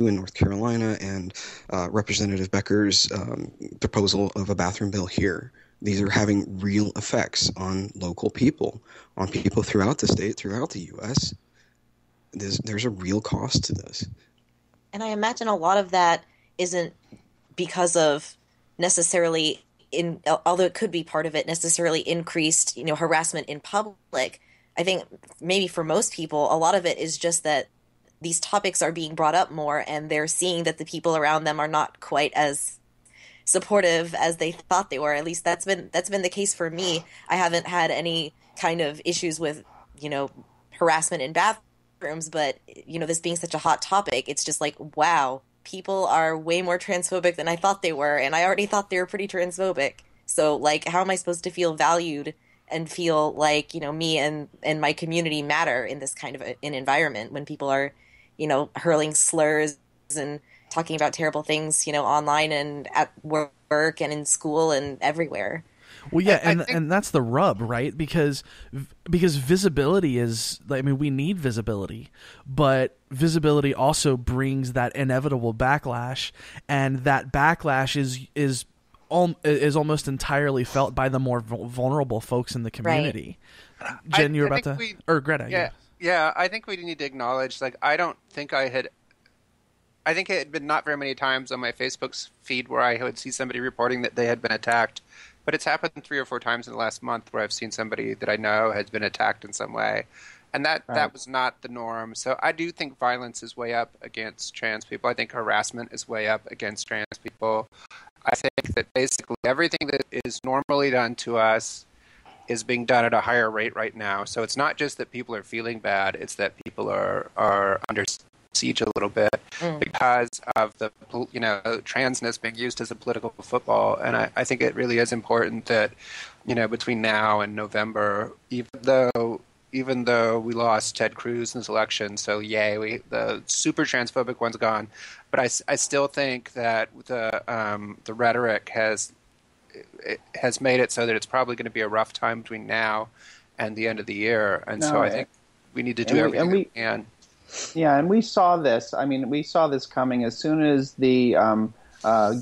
in North Carolina and Representative Becker's proposal of a bathroom bill here. These are having real effects on local people, on people throughout the state, throughout the U.S. There's a real cost to this. And I imagine a lot of that isn't because of necessarily, although it could be part of it, necessarily increased, you know, harassment in public. I think maybe for most people, a lot of it is just that these topics are being brought up more and they're seeing that the people around them are not quite as supportive as they thought they were. At least that's been the case for me. I haven't had any kind of issues with, you know, harassment in bathrooms, but, you know, this being such a hot topic, it's just like, wow, people are way more transphobic than I thought they were, and I already thought they were pretty transphobic. So, like, how am I supposed to feel valued and feel like, you know, me and my community matter in this kind of an environment when people are, you know, hurling slurs and talking about terrible things, you know, online and at work and in school and everywhere. Well, yeah, and that's the rub, right? Because visibility is, I mean, we need visibility, but visibility also brings that inevitable backlash, and that backlash is almost entirely felt by the more vulnerable folks in the community. Right. Jen, you were about to, or Greta. Yeah, I think we need to acknowledge, like, I think it had been not very many times on my Facebook's feed where I would see somebody reporting that they had been attacked, but it's happened 3 or 4 times in the last month where I've seen somebody that I know has been attacked in some way, and that was not the norm. So I do think violence is way up against trans people. I think harassment is way up against trans people. I think that basically everything that is normally done to us is being done at a higher rate right now. So it's not just that people are feeling bad, it's that people are understanding siege a little bit because of the, you know, transness being used as a political football. And I think it really is important that, you know, between now and November, even though we lost Ted Cruz in this election, so yay, the super transphobic one's gone, but I still think that the rhetoric has made it so that it's probably going to be a rough time between now and the end of the year. And no, so I think we need to do everything we can. Yeah, and we saw this. I mean, we saw this coming as soon as the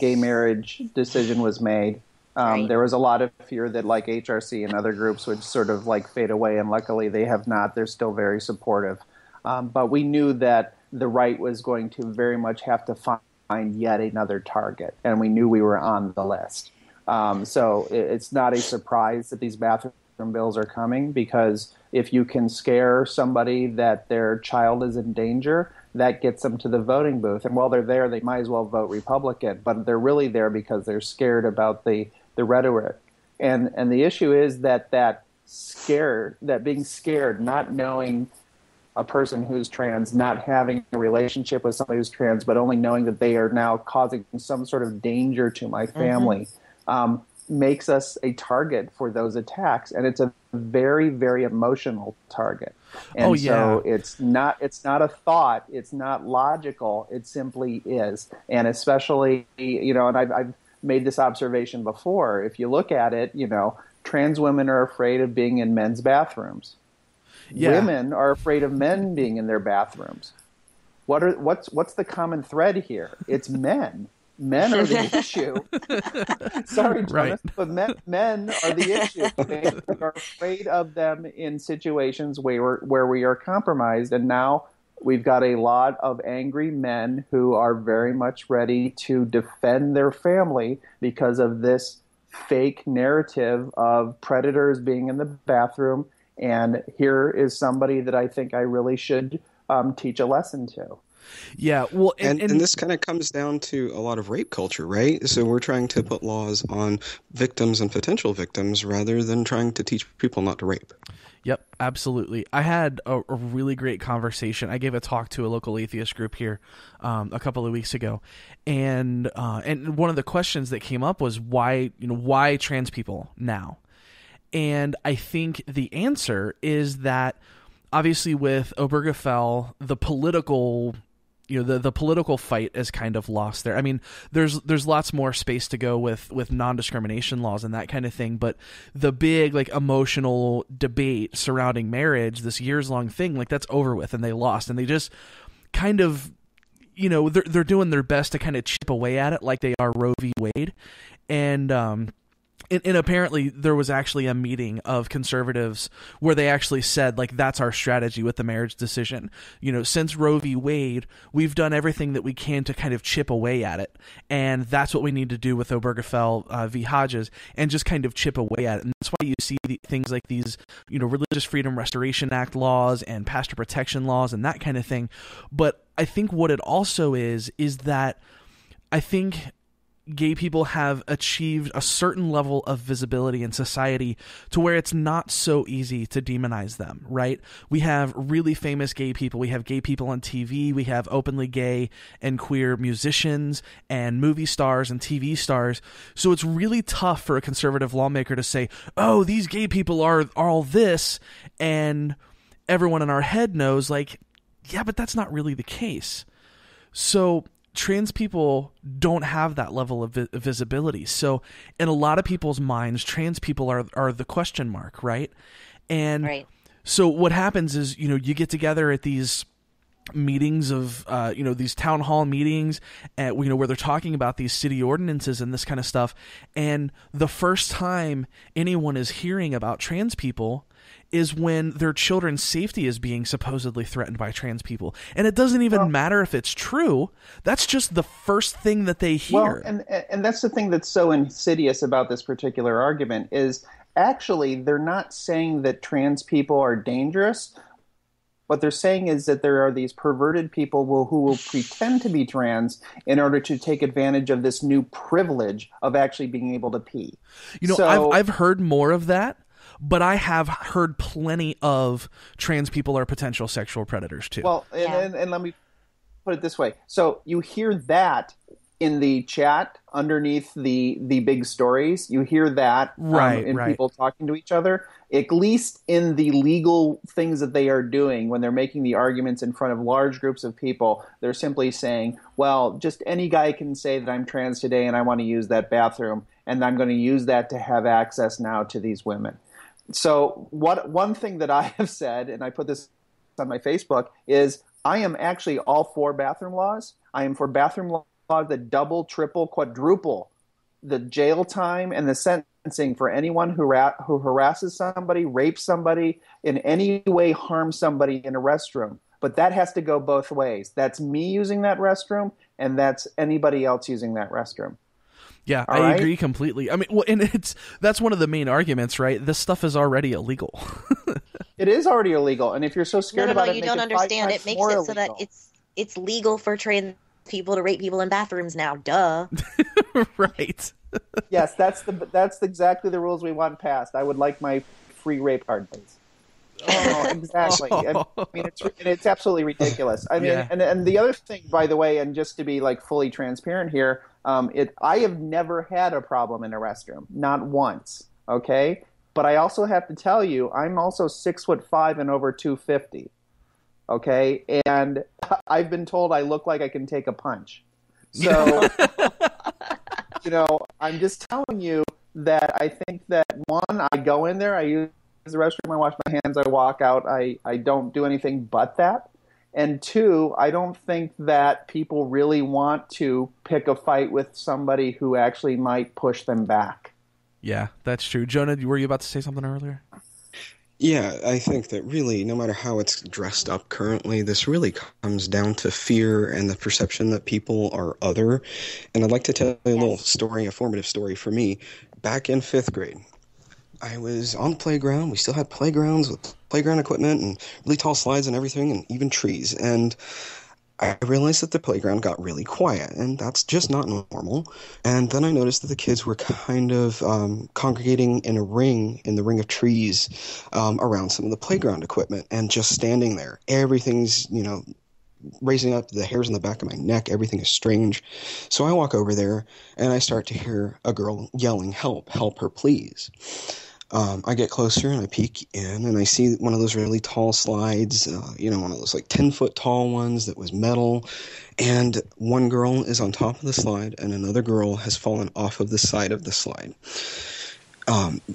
gay marriage decision was made. Right. There was a lot of fear that, like, HRC and other groups would sort of, like, fade away, and luckily they have not. They're still very supportive. But we knew that the right was going to very much have to find yet another target, and we knew we were on the list. So it's not a surprise that these bathroom bills are coming, because if you can scare somebody that their child is in danger, that gets them to the voting booth. And while they're there, they might as well vote Republican. But they're really there because they're scared about the rhetoric. And the issue is that being scared, not knowing a person who's trans, not having a relationship with somebody who's trans, but only knowing that they are now causing some sort of danger to my family, makes us a target for those attacks. And it's a very, very emotional target. And so it's not a thought. It's not logical. It simply is. And especially, and I've made this observation before. If you look at it, trans women are afraid of being in men's bathrooms. Yeah. Women are afraid of men being in their bathrooms. What's the common thread here? It's men. Men are the issue. Sorry, Jonas, but men are the issue. They are afraid of them in situations where we are compromised. And now we've got a lot of angry men who are very much ready to defend their family because of this fake narrative of predators being in the bathroom. And here is somebody that I think I really should teach a lesson to. Yeah, well, and this kind of comes down to a lot of rape culture, right? So we're trying to put laws on victims and potential victims rather than trying to teach people not to rape. Yep, absolutely. I had a really great conversation. I gave a talk to a local atheist group here a couple of weeks ago, and one of the questions that came up was why trans people now? And I think the answer is that obviously with Obergefell, the political the political fight is kind of lost there. I mean, there's lots more space to go with non-discrimination laws and that kind of thing, but the big emotional debate surrounding marriage, this years-long thing, that's over with, and they lost, and they just kind of they're doing their best to kind of chip away at it like they are Roe v. Wade, and apparently there was actually a meeting of conservatives where they actually said, that's our strategy with the marriage decision. Since Roe v. Wade, we've done everything that we can to kind of chip away at it. And that's what we need to do with Obergefell v. Hodges, and just kind of chip away at it. And that's why you see things like these, Religious Freedom Restoration Act laws and pastor protection laws and that kind of thing. But I think what it also is that I think gay people have achieved a certain level of visibility in society to where it's not so easy to demonize them, right? We have really famous gay people. We have gay people on TV. We have openly gay and queer musicians and movie stars and TV stars. So it's really tough for a conservative lawmaker to say, oh, these gay people are all this. And everyone in our head knows, yeah, but that's not really the case. So trans people don't have that level of visibility. So in a lot of people's minds, trans people are the question mark, right? And so what happens is, you get together at these meetings of, these town hall meetings, at, where they're talking about these city ordinances and this kind of stuff. And the first time anyone is hearing about trans people is when their children's safety is being supposedly threatened by trans people. And it doesn't even matter if it's true. That's just the first thing that they hear. Well, and that's the thing that's so insidious about this particular argument is actually they're not saying that trans people are dangerous. What they're saying is that there are these perverted people who will pretend to be trans in order to take advantage of this new privilege of actually being able to pee. I've heard more of that. But I have heard plenty of trans people are potential sexual predators, too. Well, and let me put it this way. So you hear that in the chat underneath the big stories. You hear that in people talking to each other, at least in the legal things that they are doing when they're making the arguments in front of large groups of people. They're simply saying, well, just any guy can say that I'm trans today and I want to use that bathroom, and I'm going to use that to have access now to these women. So one thing that I have said, and I put this on my Facebook, is I am actually all for bathroom laws. I am for bathroom laws that double, triple, quadruple the jail time and the sentencing for anyone who harasses somebody, rapes somebody, in any way harms somebody in a restroom. But that has to go both ways. That's me using that restroom, and that's anybody else using that restroom. Yeah, I agree completely. I mean, well, and that's one of the main arguments, right? This stuff is already illegal. It is already illegal, and if you're so scared about it, you don't understand. It makes it so that it's legal for trans people to rape people in bathrooms now. Duh. Right. Yes, that's exactly the rules we want passed. I would like my free rape card, please. Oh, exactly. Oh. I mean, it's absolutely ridiculous. I mean, yeah. and the other thing, by the way, and just to be like fully transparent here, I have never had a problem in a restroom, not once. Okay, but I also have to tell you, I'm also 6'5" and over 250. Okay, and I've been told I look like I can take a punch. So, you know, I'm just telling you that I think that one, I go in there, I use the restroom, I wash my hands, I walk out, I don't do anything but that. And two, I don't think that people really want to pick a fight with somebody who actually might push them back. Yeah, that's true. Jonah, were you about to say something earlier? Yeah, I think that really, no matter how it's dressed up currently, this really comes down to fear and the perception that people are other. And I'd like to tell you a little story, a formative story for me. Back in fifth grade, I was on the playground. We still had playgrounds with playground equipment and really tall slides and everything and even trees. And I realized that the playground got really quiet, and that's just not normal. And then I noticed that the kids were kind of congregating in a ring, in the ring of trees, around some of the playground equipment and just standing there. Everything's, you know, raising up, the hairs on the back of my neck, everything is strange. So I walk over there, and I start to hear a girl yelling, "Help, help her, please." I get closer and I peek in and I see one of those really tall slides, you know, one of those like 10-foot tall ones that was metal. And one girl is on top of the slide and another girl has fallen off of the side of the slide.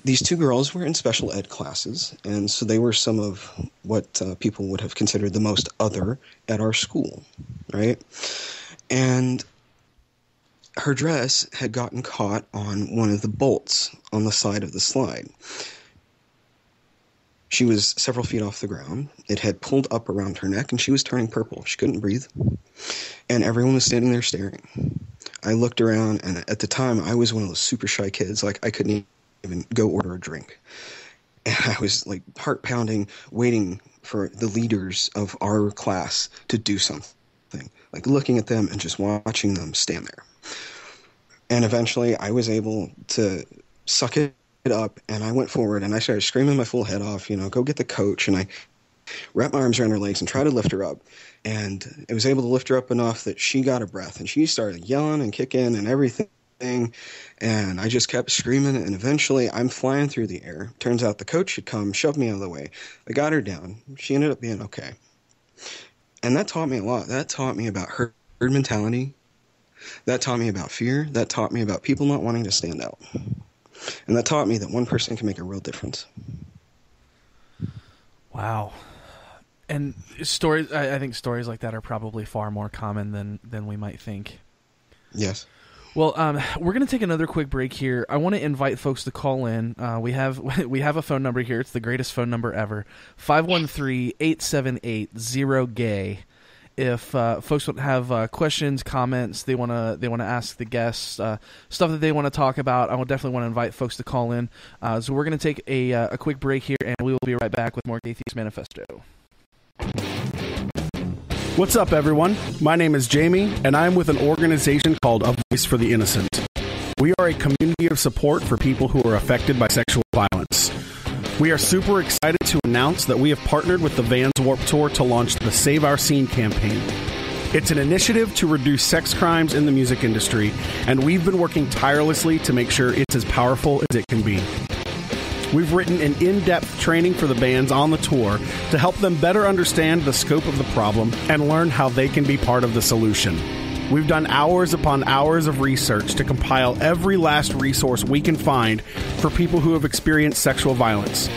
These two girls were in special ed classes, and so they were some of what people would have considered the most other at our school, right? And her dress had gotten caught on one of the bolts on the side of the slide. She was several feet off the ground. It had pulled up around her neck, and she was turning purple. She couldn't breathe, and everyone was standing there staring. I looked around, and at the time, I was one of those super shy kids. Like, I couldn't even go order a drink. And I was, like, heart-pounding, waiting for the leaders of our class to do something. Like, looking at them and just watching them stand there. And eventually I was able to suck it up, and I went forward and I started screaming my full head off, you know, go get the coach. And I wrapped my arms around her legs and tried to lift her up. And I was able to lift her up enough that she got a breath, and she started yelling and kicking and everything. And I just kept screaming, and eventually I'm flying through the air. Turns out the coach had come, shoved me out of the way. I got her down. She ended up being okay. And that taught me a lot. That taught me about herd mentality. That taught me about fear. That taught me about people not wanting to stand out. And that taught me that one person can make a real difference. Wow. And stories, I think stories like that are probably far more common than we might think. Yes. Well, we're going to take another quick break here. I want to invite folks to call in. We have a phone number here. It's the greatest phone number ever. 513-878-0GAY. If folks would have questions, comments, they want to ask the guests stuff that they want to talk about, I would definitely want to invite folks to call in. So we're going to take a quick break here, and we will be right back with more Gaytheist Manifesto. What's up, everyone? My name is Jamie, and I'm with an organization called A Voice for the Innocent. We are a community of support for people who are affected by sexual violence. We are super excited to announce that we have partnered with the Vans Warped Tour to launch the Save Our Scene campaign. It's an initiative to reduce sex crimes in the music industry, and we've been working tirelessly to make sure it's as powerful as it can be. We've written an in-depth training for the bands on the tour to help them better understand the scope of the problem and learn how they can be part of the solution. We've done hours upon hours of research to compile every last resource we can find for people who have experienced sexual violence.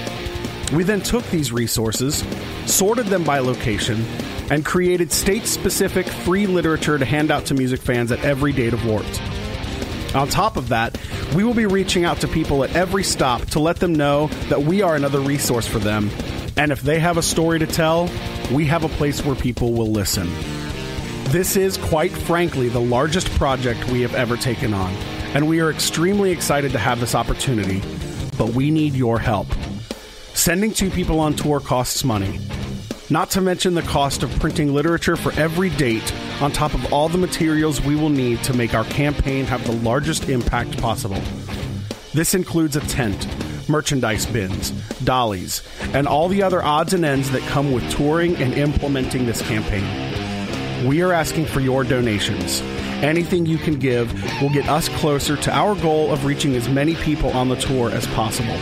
We then took these resources, sorted them by location, and created state-specific free literature to hand out to music fans at every date of Warped. On top of that, we will be reaching out to people at every stop to let them know that we are another resource for them, and if they have a story to tell, we have a place where people will listen. This is, quite frankly, the largest project we have ever taken on, and we are extremely excited to have this opportunity, but we need your help. Sending two people on tour costs money, not to mention the cost of printing literature for every date on top of all the materials we will need to make our campaign have the largest impact possible. This includes a tent, merchandise bins, dollies, and all the other odds and ends that come with touring and implementing this campaign. We are asking for your donations. Anything you can give will get us closer to our goal of reaching as many people on the tour as possible.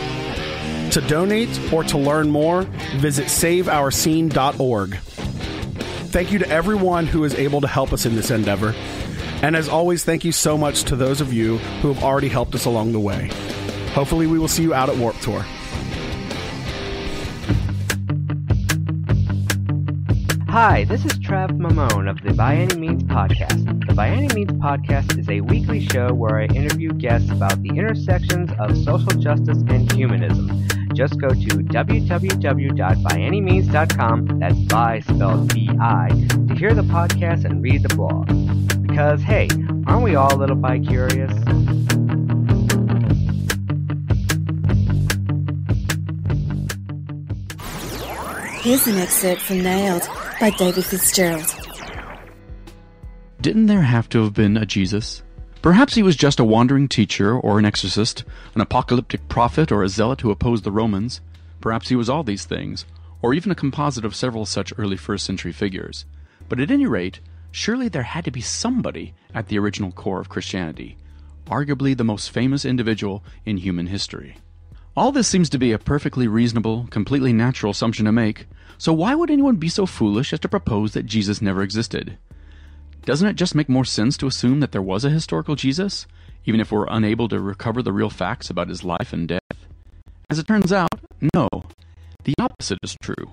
To donate or to learn more, visit SaveOurScene.org. Thank you to everyone who is able to help us in this endeavor. And as always, thank you so much to those of you who have already helped us along the way. Hopefully we will see you out at Warped Tour. Hi, this is Trav Mamone of the By Any Means Podcast. The By Any Means Podcast is a weekly show where I interview guests about the intersections of social justice and humanism. Just go to www.byanymeans.com, that's by spelled B-I, to hear the podcast and read the blog. Because, hey, aren't we all a little bi-curious? Here's an excerpt from Nailed by David Fitzgerald. Didn't there have to have been a Jesus? Perhaps he was just a wandering teacher or an exorcist, an apocalyptic prophet or a zealot who opposed the Romans. Perhaps he was all these things, or even a composite of several such early first-century figures. But at any rate, surely there had to be somebody at the original core of Christianity, arguably the most famous individual in human history. All this seems to be a perfectly reasonable, completely natural assumption to make, so why would anyone be so foolish as to propose that Jesus never existed? Doesn't it just make more sense to assume that there was a historical Jesus, even if we're unable to recover the real facts about his life and death? As it turns out, no. The opposite is true.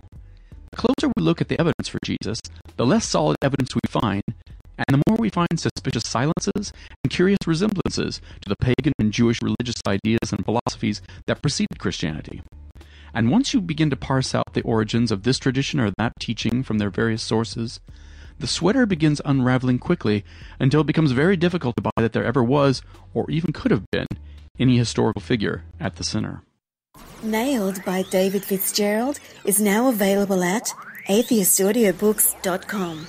The closer we look at the evidence for Jesus, the less solid evidence we find, and the more we find suspicious silences and curious resemblances to the pagan and Jewish religious ideas and philosophies that preceded Christianity. And once you begin to parse out the origins of this tradition or that teaching from their various sources, the sweater begins unraveling quickly until it becomes very difficult to buy that there ever was, or even could have been, any historical figure at the center. Nailed by David Fitzgerald is now available at atheistaudiobooks.com.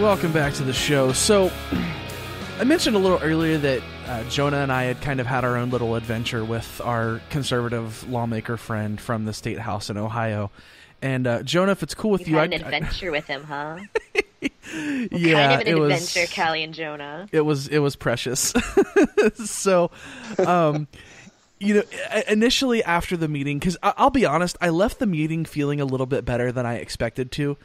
Welcome back to the show. So, I mentioned a little earlier that Jonah and I had kind of had our own little adventure with our conservative lawmaker friend from the state house in Ohio. And Jonah, if it's cool with you, You've had an adventure with him, huh? Yeah, kind of an adventure, Callie and Jonah. It was precious. So, you know, initially after the meeting, because I'll be honest, I left the meeting feeling a little bit better than I expected to.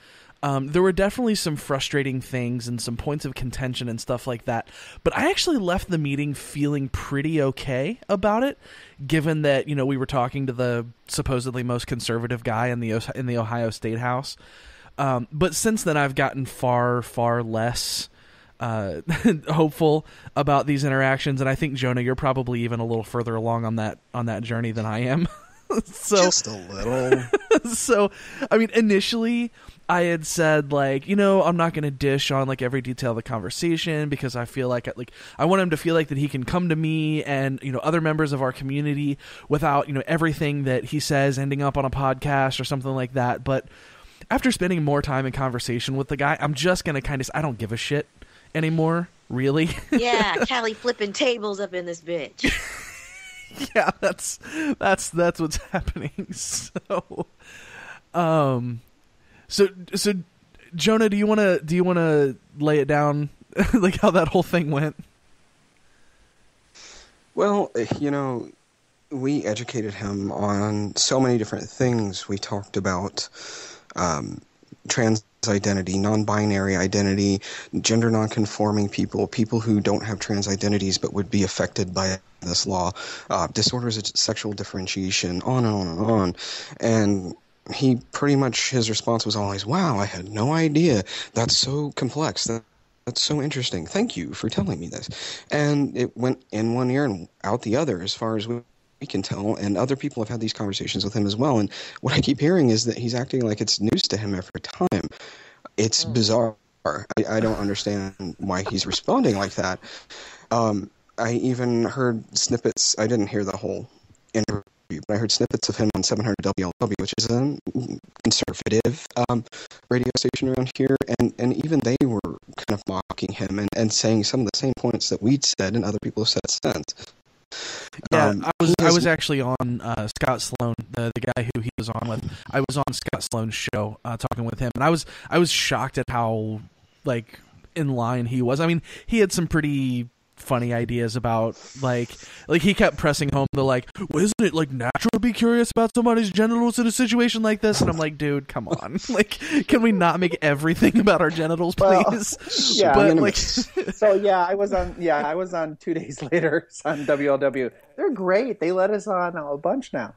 There were definitely some frustrating things and some points of contention and stuff like that, but I actually left the meeting feeling pretty okay about it, given that, you know, we were talking to the supposedly most conservative guy in the Ohio State House. But since then, I've gotten far, far less hopeful about these interactions, and I think, Jonah, you're probably even a little further along on that journey than I am. So, just a little. So, I mean, initially, I had said, like, you know, I'm not going to dish on, like, every detail of the conversation because I feel like, I want him to feel like that he can come to me and, you know, other members of our community without, you know, everything that he says ending up on a podcast or something like that. But after spending more time in conversation with the guy, I'm just going to I don't give a shit anymore, really. Yeah, Callie flipping tables up in this bitch. Yeah, that's what's happening. So, So, Jonah, do you wanna lay it down, like how that whole thing went? Well, you know, we educated him on so many different things. We talked about trans identity, non-binary identity, gender non-conforming people, people who don't have trans identities but would be affected by this law, disorders of sexual differentiation, on and on and on. And he pretty much, his response was always, wow, I had no idea. That's so complex. That's so interesting. Thank you for telling me this. And it went in one ear and out the other as far as we can tell, and other people have had these conversations with him as well. And what I keep hearing is that he's acting like it's news to him every time. It's bizarre. I don't understand why he's responding like that. I even heard snippets. I didn't hear the whole interview, but I heard snippets of him on 700 WLW, which is a conservative radio station around here, and even they were kind of mocking him and saying some of the same points that we'd said and other people have said since. Yeah, I was actually on Scott Sloan, the guy who he was on with. I was on Scott Sloan's show talking with him, and I was shocked at how like in line he was. I mean, he had some pretty funny ideas about like he kept pressing home the like, well, isn't it like natural to be curious about somebody's genitals in a situation like this? And I'm like, dude, come on, like, can we not make everything about our genitals, please? Well, yeah, but like, so yeah, I was on 2 days later on WLW. They're great. They let us on a bunch now.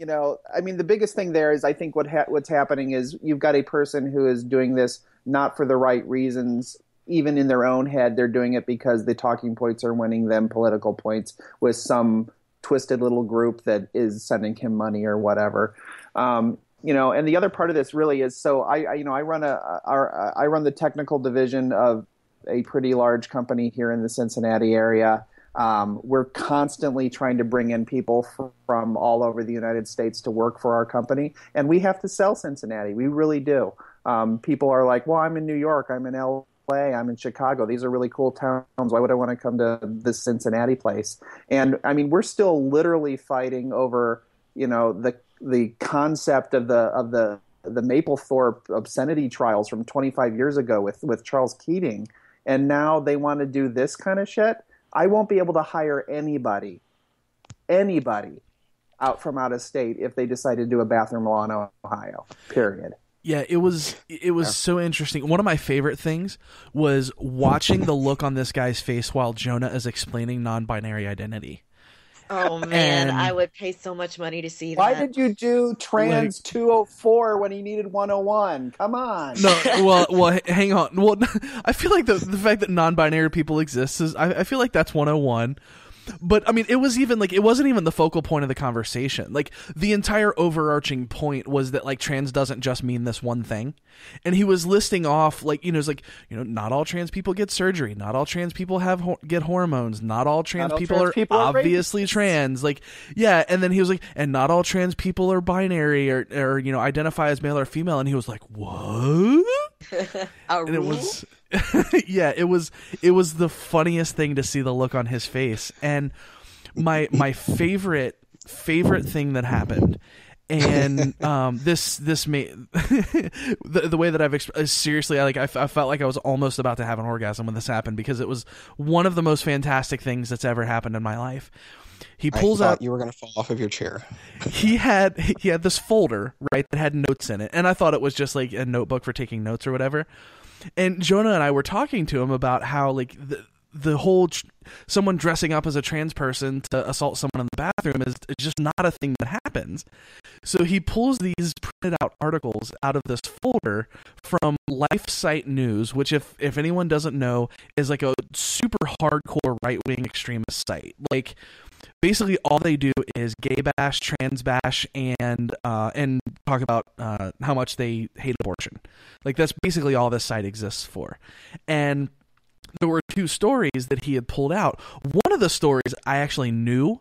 You know, I mean, the biggest thing there is I think what's happening is you've got a person who is doing this not for the right reasons. Even in their own head, they're doing it because the talking points are winning them political points with some twisted little group that is sending him money or whatever. You know, and the other part of this really is, so I run the technical division of a pretty large company here in the Cincinnati area. We're constantly trying to bring in people from all over the United States to work for our company, and we have to sell Cincinnati. We really do. People are like, well, I'm in New York, I'm in LA, I'm in Chicago. These are really cool towns. Why would I want to come to this Cincinnati place? And I mean, we're still literally fighting over, you know, the concept of the Maplethorpe obscenity trials from 25 years ago with Charles Keating. And now they want to do this kind of shit. I won't be able to hire anybody out from out of state if they decide to do a bathroom law in Ohio, period. Yeah, it was so interesting. One of my favorite things was watching the look on this guy's face while Jonah is explaining non-binary identity. Oh, man, I would pay so much money to see that. Why did you do trans 204 when he needed 101? Come on. No, well, hang on. Well, I feel like the fact that non-binary people exist is – I feel like that's 101. But I mean, it was even like, it wasn't even the focal point of the conversation. Like the entire overarching point was that like trans doesn't just mean this one thing. And he was listing off like, you know, it's like, you know, not all trans people get surgery. Not all trans people get hormones. Not all trans people are obviously trans. Like, yeah. And then he was like, and not all trans people are binary or, you know, identify as male or female. And he was like, what? And it was, yeah, it was the funniest thing to see the look on his face. And my favorite thing that happened, and this made the way that I've expressed, seriously, I felt like I was almost about to have an orgasm when this happened, because it was one of the most fantastic things that's ever happened in my life. He pulls out. You were going to fall off of your chair. He had this folder, right, that had notes in it, and I thought it was just like a notebook for taking notes or whatever. And Jonah and I were talking to him about how like the whole someone dressing up as a trans person to assault someone in the bathroom is just not a thing that happens. So he pulls these printed out articles out of this folder from LifeSite News, which if anyone doesn't know is like a super hardcore right-wing extremist site. Like, basically all they do is gay bash, trans bash, and talk about how much they hate abortion. Like, that's basically all this site exists for. And there were two stories that he had pulled out. One of the stories I actually knew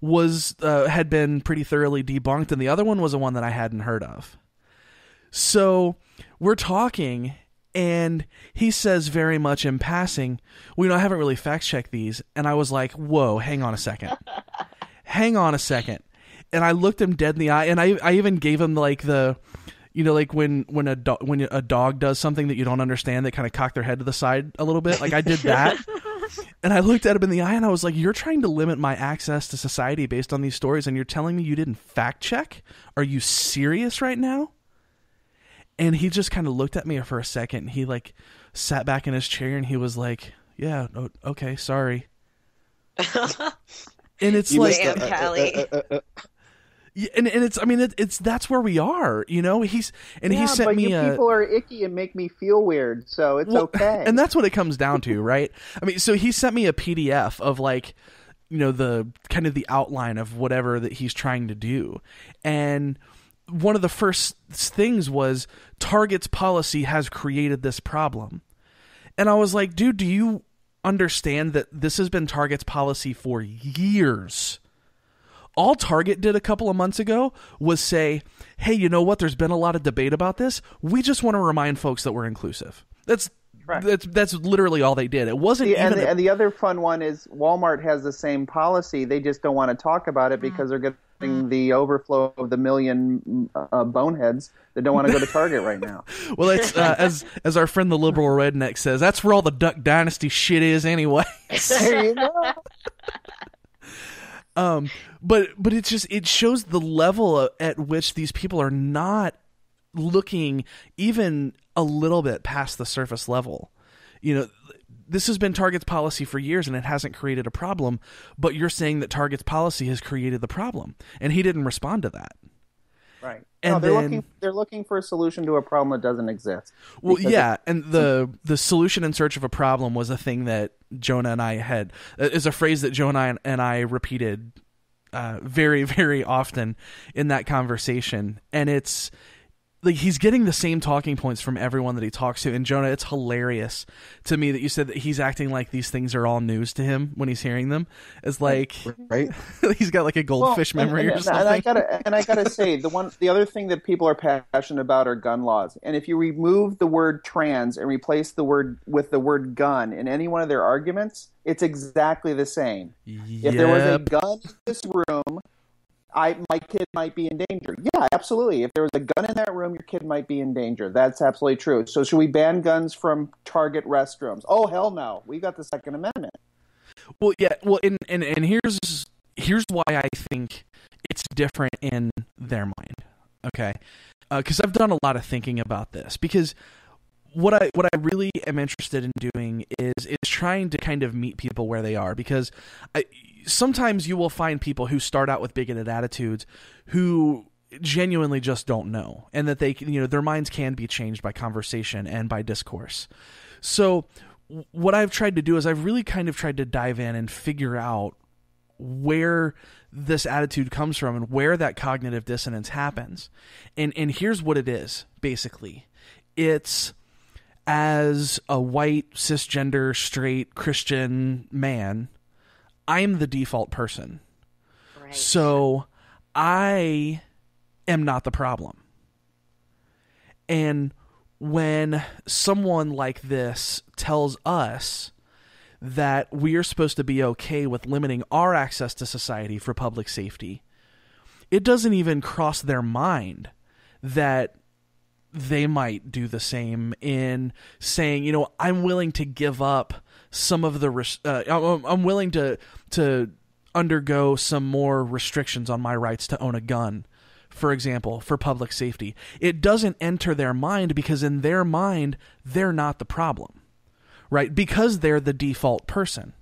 was had been pretty thoroughly debunked, and the other one was a one that I hadn't heard of. So we're talking, and he says very much in passing, well, you know, I haven't really fact-checked these. And I was like, whoa, hang on a second. Hang on a second. And I looked him dead in the eye, and I even gave him like the, you know, like when a dog does something that you don't understand, they kind of cock their head to the side a little bit. Like, I did that. And I looked at him in the eye, and I was like, you're trying to limit my access to society based on these stories, and you're telling me you didn't fact-check? Are you serious right now? And he just kind of looked at me for a second. He like sat back in his chair and he was like, yeah, okay, sorry. And it's like, and it's, I mean, it's, that's where we are, you know, he sent me people are icky and make me feel weird. So it's okay. And that's what it comes down to. Right. I mean, so he sent me a PDF of like, you know, the kind of the outline of whatever that he's trying to do. And one of the first things was Target's policy has created this problem. And I was like, dude, do you understand that this has been Target's policy for years? All Target did a couple of months ago was say, hey, you know what? There's been a lot of debate about this. We just want to remind folks that we're inclusive. That's literally all they did. It wasn't and the other fun one is Walmart has the same policy. They just don't want to talk about it because they're getting the overflow of the million boneheads that don't want to go to Target right now. Well, it's as our friend the liberal redneck says, that's where all the Duck Dynasty shit is anyway. There you go. But it just it shows the level at which these people are not looking even a little bit past the surface level. You know, this has been Target's policy for years and it hasn't created a problem, but you're saying that Target's policy has created the problem, and he didn't respond to that. Right. And no, they're looking for a solution to a problem that doesn't exist. Well, yeah. And the solution in search of a problem was a thing that Jonah and I had is a phrase that Jonah and I repeated very, very often in that conversation. And it's, like, he's getting the same talking points from everyone that he talks to. And Jonah, it's hilarious to me that you said that he's acting like these things are all news to him when he's hearing them. It's like, right? He's got like a goldfish memory or something. And I gotta say, the other thing that people are passionate about are gun laws. And if you remove the word trans and replace the word with the word gun in any one of their arguments, it's exactly the same. Yep. If there was a gun in this room, my kid might be in danger. Yeah, absolutely. If there was a gun in that room, your kid might be in danger. That's absolutely true. So should we ban guns from Target restrooms? Oh, hell no. We got the Second Amendment. Well, yeah. Well, and here's why I think it's different in their mind. Okay, because I've done a lot of thinking about this. Because what I really am interested in doing is trying to kind of meet people where they are. Because sometimes you will find people who start out with bigoted attitudes who genuinely just don't know, and that they can, you know, their minds can be changed by conversation and by discourse. So what I've tried to do is I've really kind of tried to dive in and figure out where this attitude comes from and where that cognitive dissonance happens. And here's what it is, basically. It's, as a white, cisgender, straight, Christian man, I'm the default person. Right. So I am not the problem. And when someone like this tells us that we are supposed to be okay with limiting our access to society for public safety, it doesn't even cross their mind that they might do the same in saying, you know, I'm willing to give up some of the I'm willing to undergo some more restrictions on my rights to own a gun, for example, for public safety. It doesn't enter their mind because in their mind, they're not the problem, right? Because they're the default person.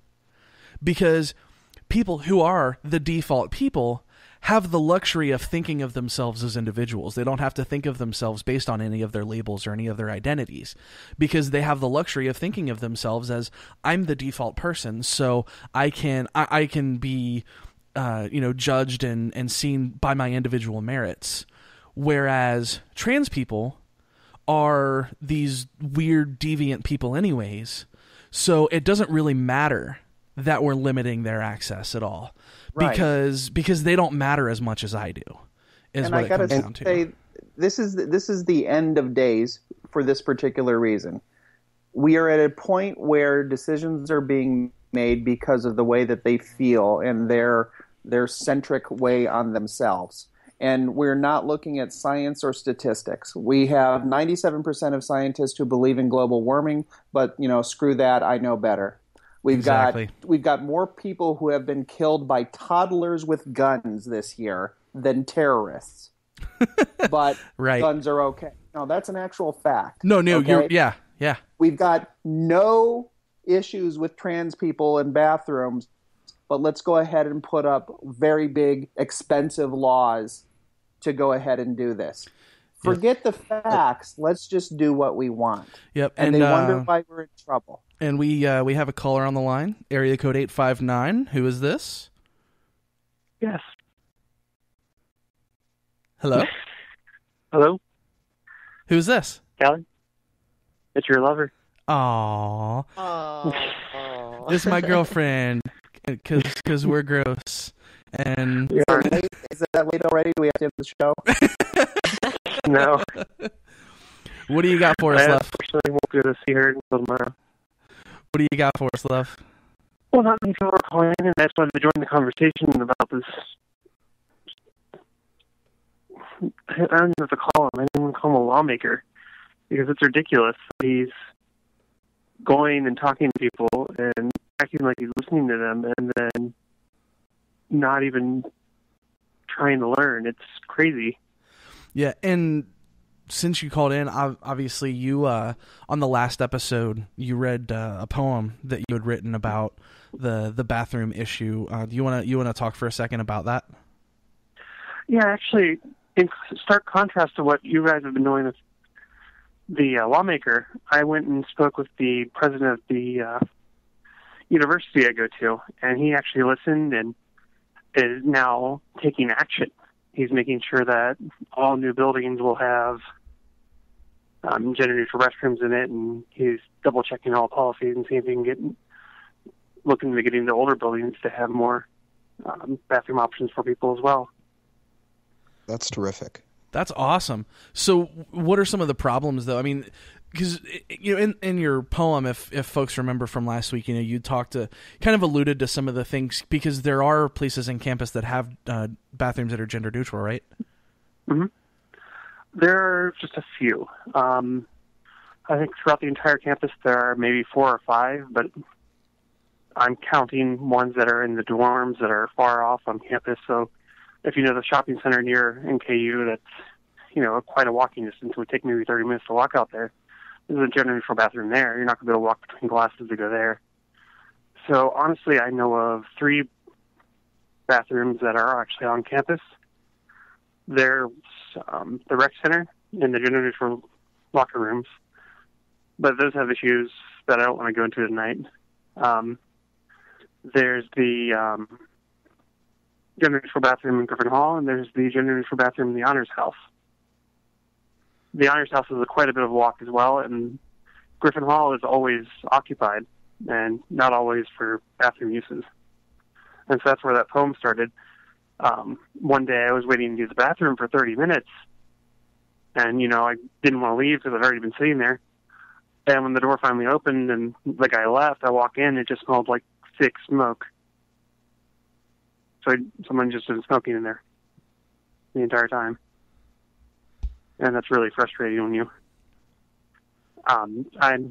Because people who are the default people have the luxury of thinking of themselves as individuals. They don't have to think of themselves based on any of their labels or any of their identities, because they have the luxury of thinking of themselves as, I'm the default person, so I can be judged and seen by my individual merits. Whereas trans people are these weird, deviant people anyways, so it doesn't really matter that we're limiting their access at all. Right. Because they don't matter as much as I do, is what it comes down to. And I gotta say, this is the end of days for this particular reason. We are at a point where decisions are being made because of the way that they feel and their centric way on themselves. And we're not looking at science or statistics. We have 97% of scientists who believe in global warming, but, you know, screw that, I know better. We've got more people who have been killed by toddlers with guns this year than terrorists. but right. guns are okay. No, that's an actual fact. No, okay? Yeah. We've got no issues with trans people in bathrooms, but let's go ahead and put up very big, expensive laws to go ahead and do this. Forget the facts. Let's just do what we want. Yep. And they wonder why we're in trouble. And we have a caller on the line, area code 859. Who is this? Yes. Hello? Hello? Who's this? Callie. It's your lover. Aww. Oh. This is my girlfriend, because we're gross. And is that late already? Do we have to end the show? No. What do you got for us, love? Unfortunately, won't get to see her until tomorrow. What do you got for us, love? Well, not many people are calling in, and that's why they joined the conversation about this. I don't know if to call him. I didn't even call him a lawmaker because it's ridiculous. He's going and talking to people and acting like he's listening to them and then not even trying to learn. It's crazy. Yeah, and since you called in, obviously you, on the last episode, you read a poem that you had written about the bathroom issue. Do you wanna talk for a second about that? Yeah, actually, in stark contrast to what you guys have been doing with the lawmaker, I went and spoke with the president of the university I go to, and he actually listened and is now taking action. He's making sure that all new buildings will have gender-neutral restrooms in it, and he's double-checking all policies and seeing if he can looking into getting the older buildings to have more bathroom options for people as well. That's terrific. That's awesome. So what are some of the problems, though? I mean, because, you know, in your poem, if folks remember from last week, you know, you talked to, kind of alluded to some of the things, because there are places in campus that have bathrooms that are gender neutral, right? Mm-hmm. There are just a few. I think throughout the entire campus there are maybe 4 or 5, but I'm counting ones that are in the dorms that are far off on campus, so... If you know the shopping center near NKU, that's, you know, quite a walking distance. It would take maybe 30 minutes to walk out there. There's a gender neutral bathroom there. You're not going to be able to walk between classes to go there. So, honestly, I know of 3 bathrooms that are actually on campus. There's the rec center and the gender neutral locker rooms. But those have issues that I don't want to go into tonight. There's the... gender neutral bathroom in Griffin Hall, and there's the gender neutral bathroom in the Honors House. The Honors House is quite a bit of a walk as well, and Griffin Hall is always occupied, and not always for bathroom uses. And so that's where that poem started. One day I was waiting to use the bathroom for 30 minutes, and, you know, I didn't want to leave because I've already been sitting there. And when the door finally opened and the guy left, I walk in, it just smelled like thick smoke. So someone just been smoking in there the entire time. And that's really frustrating when you... I'm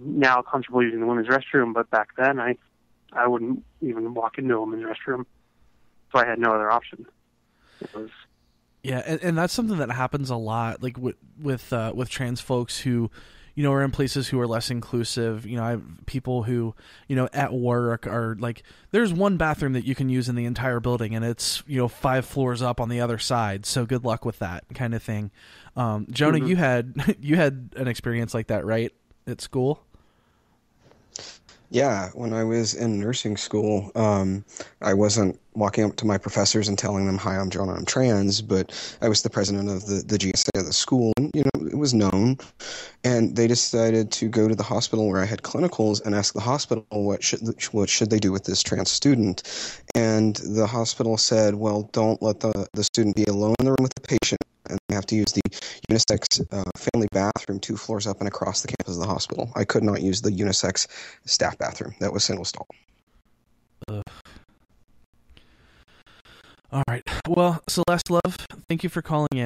now comfortable using the women's restroom, but back then I wouldn't even walk into a women's restroom. So I had no other option. It was... Yeah, and that's something that happens a lot, like with trans folks who... You know, are in places who are less inclusive. You know, I have people who, you know, at work are like, there's one bathroom that you can use in the entire building, and it's, you know, 5 floors up on the other side. So good luck with that kind of thing. Jonah, mm-hmm. you had an experience like that, right, at school? Yeah, when I was in nursing school, I wasn't walking up to my professors and telling them, "Hi, I'm Jonah, I'm trans," but I was the president of the GSA of the school, and, you know, it was known. And they decided to go to the hospital where I had clinicals and ask the hospital what should they do with this trans student. And the hospital said, "Well, don't let the student be alone in the room with the patient, and they have to use the unisex family bathroom 2 floors up and across the campus of the hospital." I could not use the unisex staff bathroom. That was single stall. All right. Well, Celeste, love, thank you for calling in.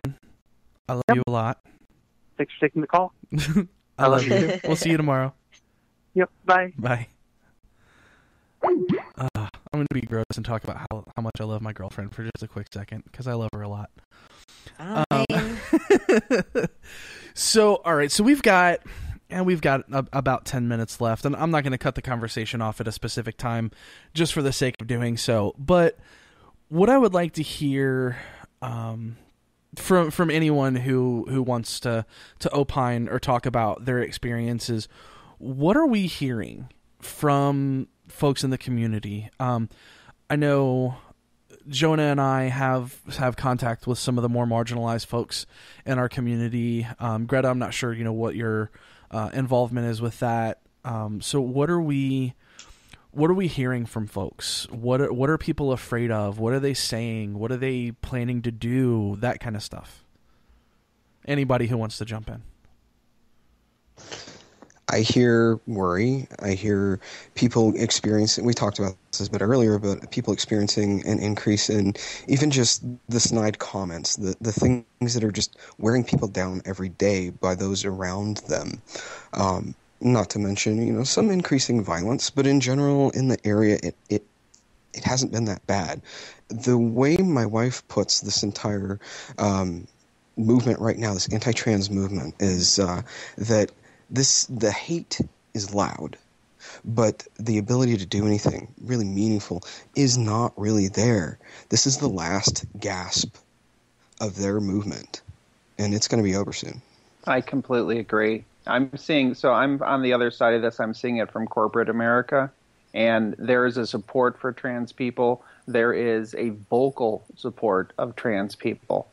I love you a lot. Thanks for taking the call. I love you. We'll see you tomorrow. Yep. Bye. Bye. I'm going to be gross and talk about how much I love my girlfriend for just a quick second, because I love her a lot. Bye. So, all right. So we've got about 10 minutes left, and I'm not going to cut the conversation off at a specific time just for the sake of doing so. But what I would like to hear, from anyone who wants to opine or talk about their experiences, what are we hearing from folks in the community? I know Jonah and I have contact with some of the more marginalized folks in our community. Greta, I'm not sure, what your involvement is with that. So what are we hearing from folks? What are people afraid of? What are they saying? What are they planning to do? That kind of stuff. Anybody who wants to jump in. I hear worry. I hear people experiencing, we talked about this a bit earlier, but people experiencing an increase in even just the snide comments, the things that are just wearing people down every day by those around them. Not to mention, some increasing violence, but in general, in the area, it hasn't been that bad. The way my wife puts this entire movement right now, this anti-trans movement, is that the hate is loud, but the ability to do anything really meaningful is not really there. This is the last gasp of their movement, and it's going to be over soon. I completely agree. I'm on the other side of this. I'm seeing it from corporate America, and there is a support for trans people. There is a vocal support of trans people,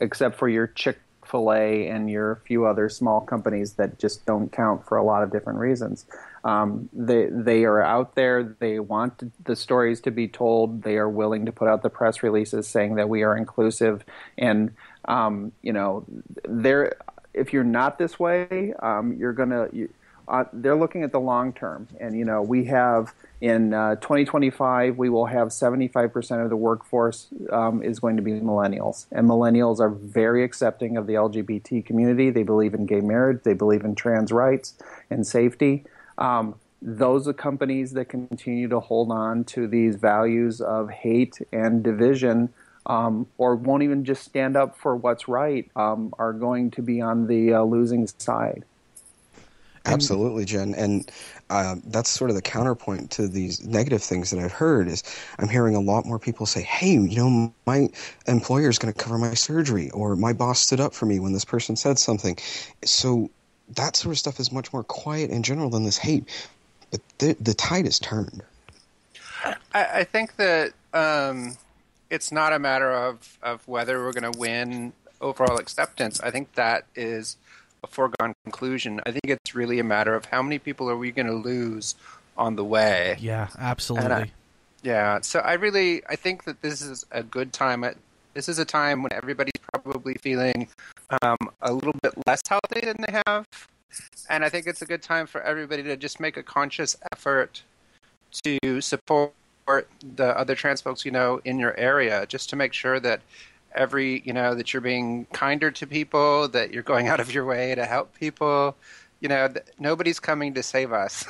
except for your Chick-fil-A and your few other small companies that just don't count for a lot of different reasons. They are out there. They want the stories to be told. They are willing to put out the press releases saying that we are inclusive. And if you're not this way, they're looking at the long term. And we have in 2025, we will have 75% of the workforce is going to be millennials. And millennials are very accepting of the LGBT community. They believe in gay marriage. They believe in trans rights and safety. Those are companies that continue to hold on to these values of hate and division, or won't even just stand up for what's right, are going to be on the losing side. Absolutely, Jen. And that's sort of the counterpoint to these negative things that I've heard is I'm hearing a lot more people say, hey, my employer is going to cover my surgery, or my boss stood up for me when this person said something. So that sort of stuff is much more quiet in general than this hate. But the tide is turned. I think that it's not a matter of whether we're going to win overall acceptance. I think that is a foregone conclusion. I think it's really a matter of how many people are we going to lose on the way. Yeah, absolutely. So I think that this is a good time. This is a time when everybody's probably feeling a little bit less healthy than they have. And I think it's a good time for everybody to just make a conscious effort to support the other trans folks, in your area, just to make sure that that you're being kinder to people, that you're going out of your way to help people. Nobody's coming to save us.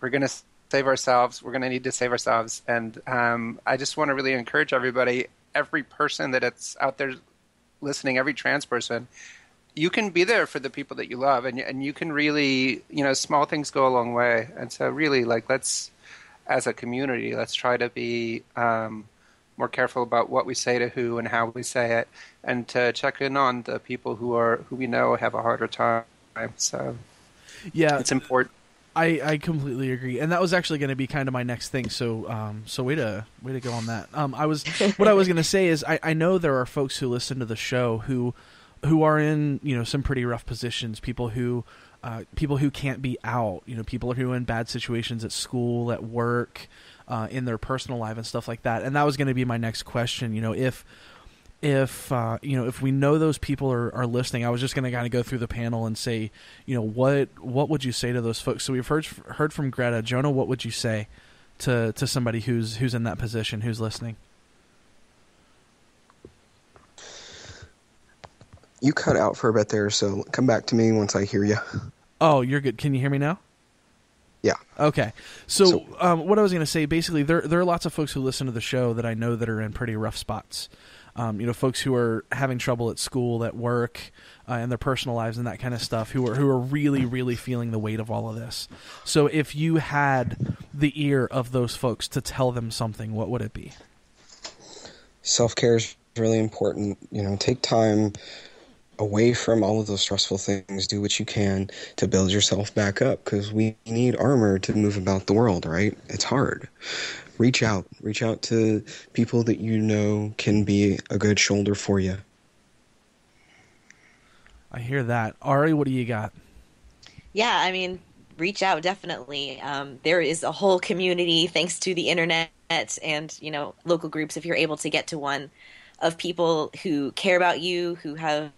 We're going to save ourselves. We're going to need to save ourselves. And I just want to really encourage everybody, every person that's out there listening, every trans person, you can be there for the people that you love, and you can really, small things go a long way. And so really, let's, as a community, let's try to be more careful about what we say to who and how we say it, and to check in on the people who we know have a harder time. So yeah, it's important. I completely agree, and that was actually going to be kind of my next thing. So way to go on that. What I was going to say is I know there are folks who listen to the show who are in some pretty rough positions. People who can't be out, people who are in bad situations at school, at work, in their personal life and stuff like that. And that was going to be my next question. If we know those people are listening, I was just going to kind of go through the panel and say, what would you say to those folks? So we've heard from Greta. Jonah, what would you say to somebody who's in that position, who's listening? You cut out for a bit there, so come back to me once I hear you. Oh, you're good. Can you hear me now? Yeah. Okay. So what I was going to say, basically, there are lots of folks who listen to the show that I know that are in pretty rough spots. folks who are having trouble at school, at work, and their personal lives and that kind of stuff, who are really, really feeling the weight of all of this. So if you had the ear of those folks to tell them something, what would it be? Self-care is really important. Take time away from all of those stressful things. Do what you can to build yourself back up, because we need armor to move about the world, right? It's hard. Reach out to people that you know can be a good shoulder for you. I hear that. Ari, what do you got? Yeah, reach out, definitely. There is a whole community, thanks to the internet and, local groups, if you're able to get to one, of people who care about you, who have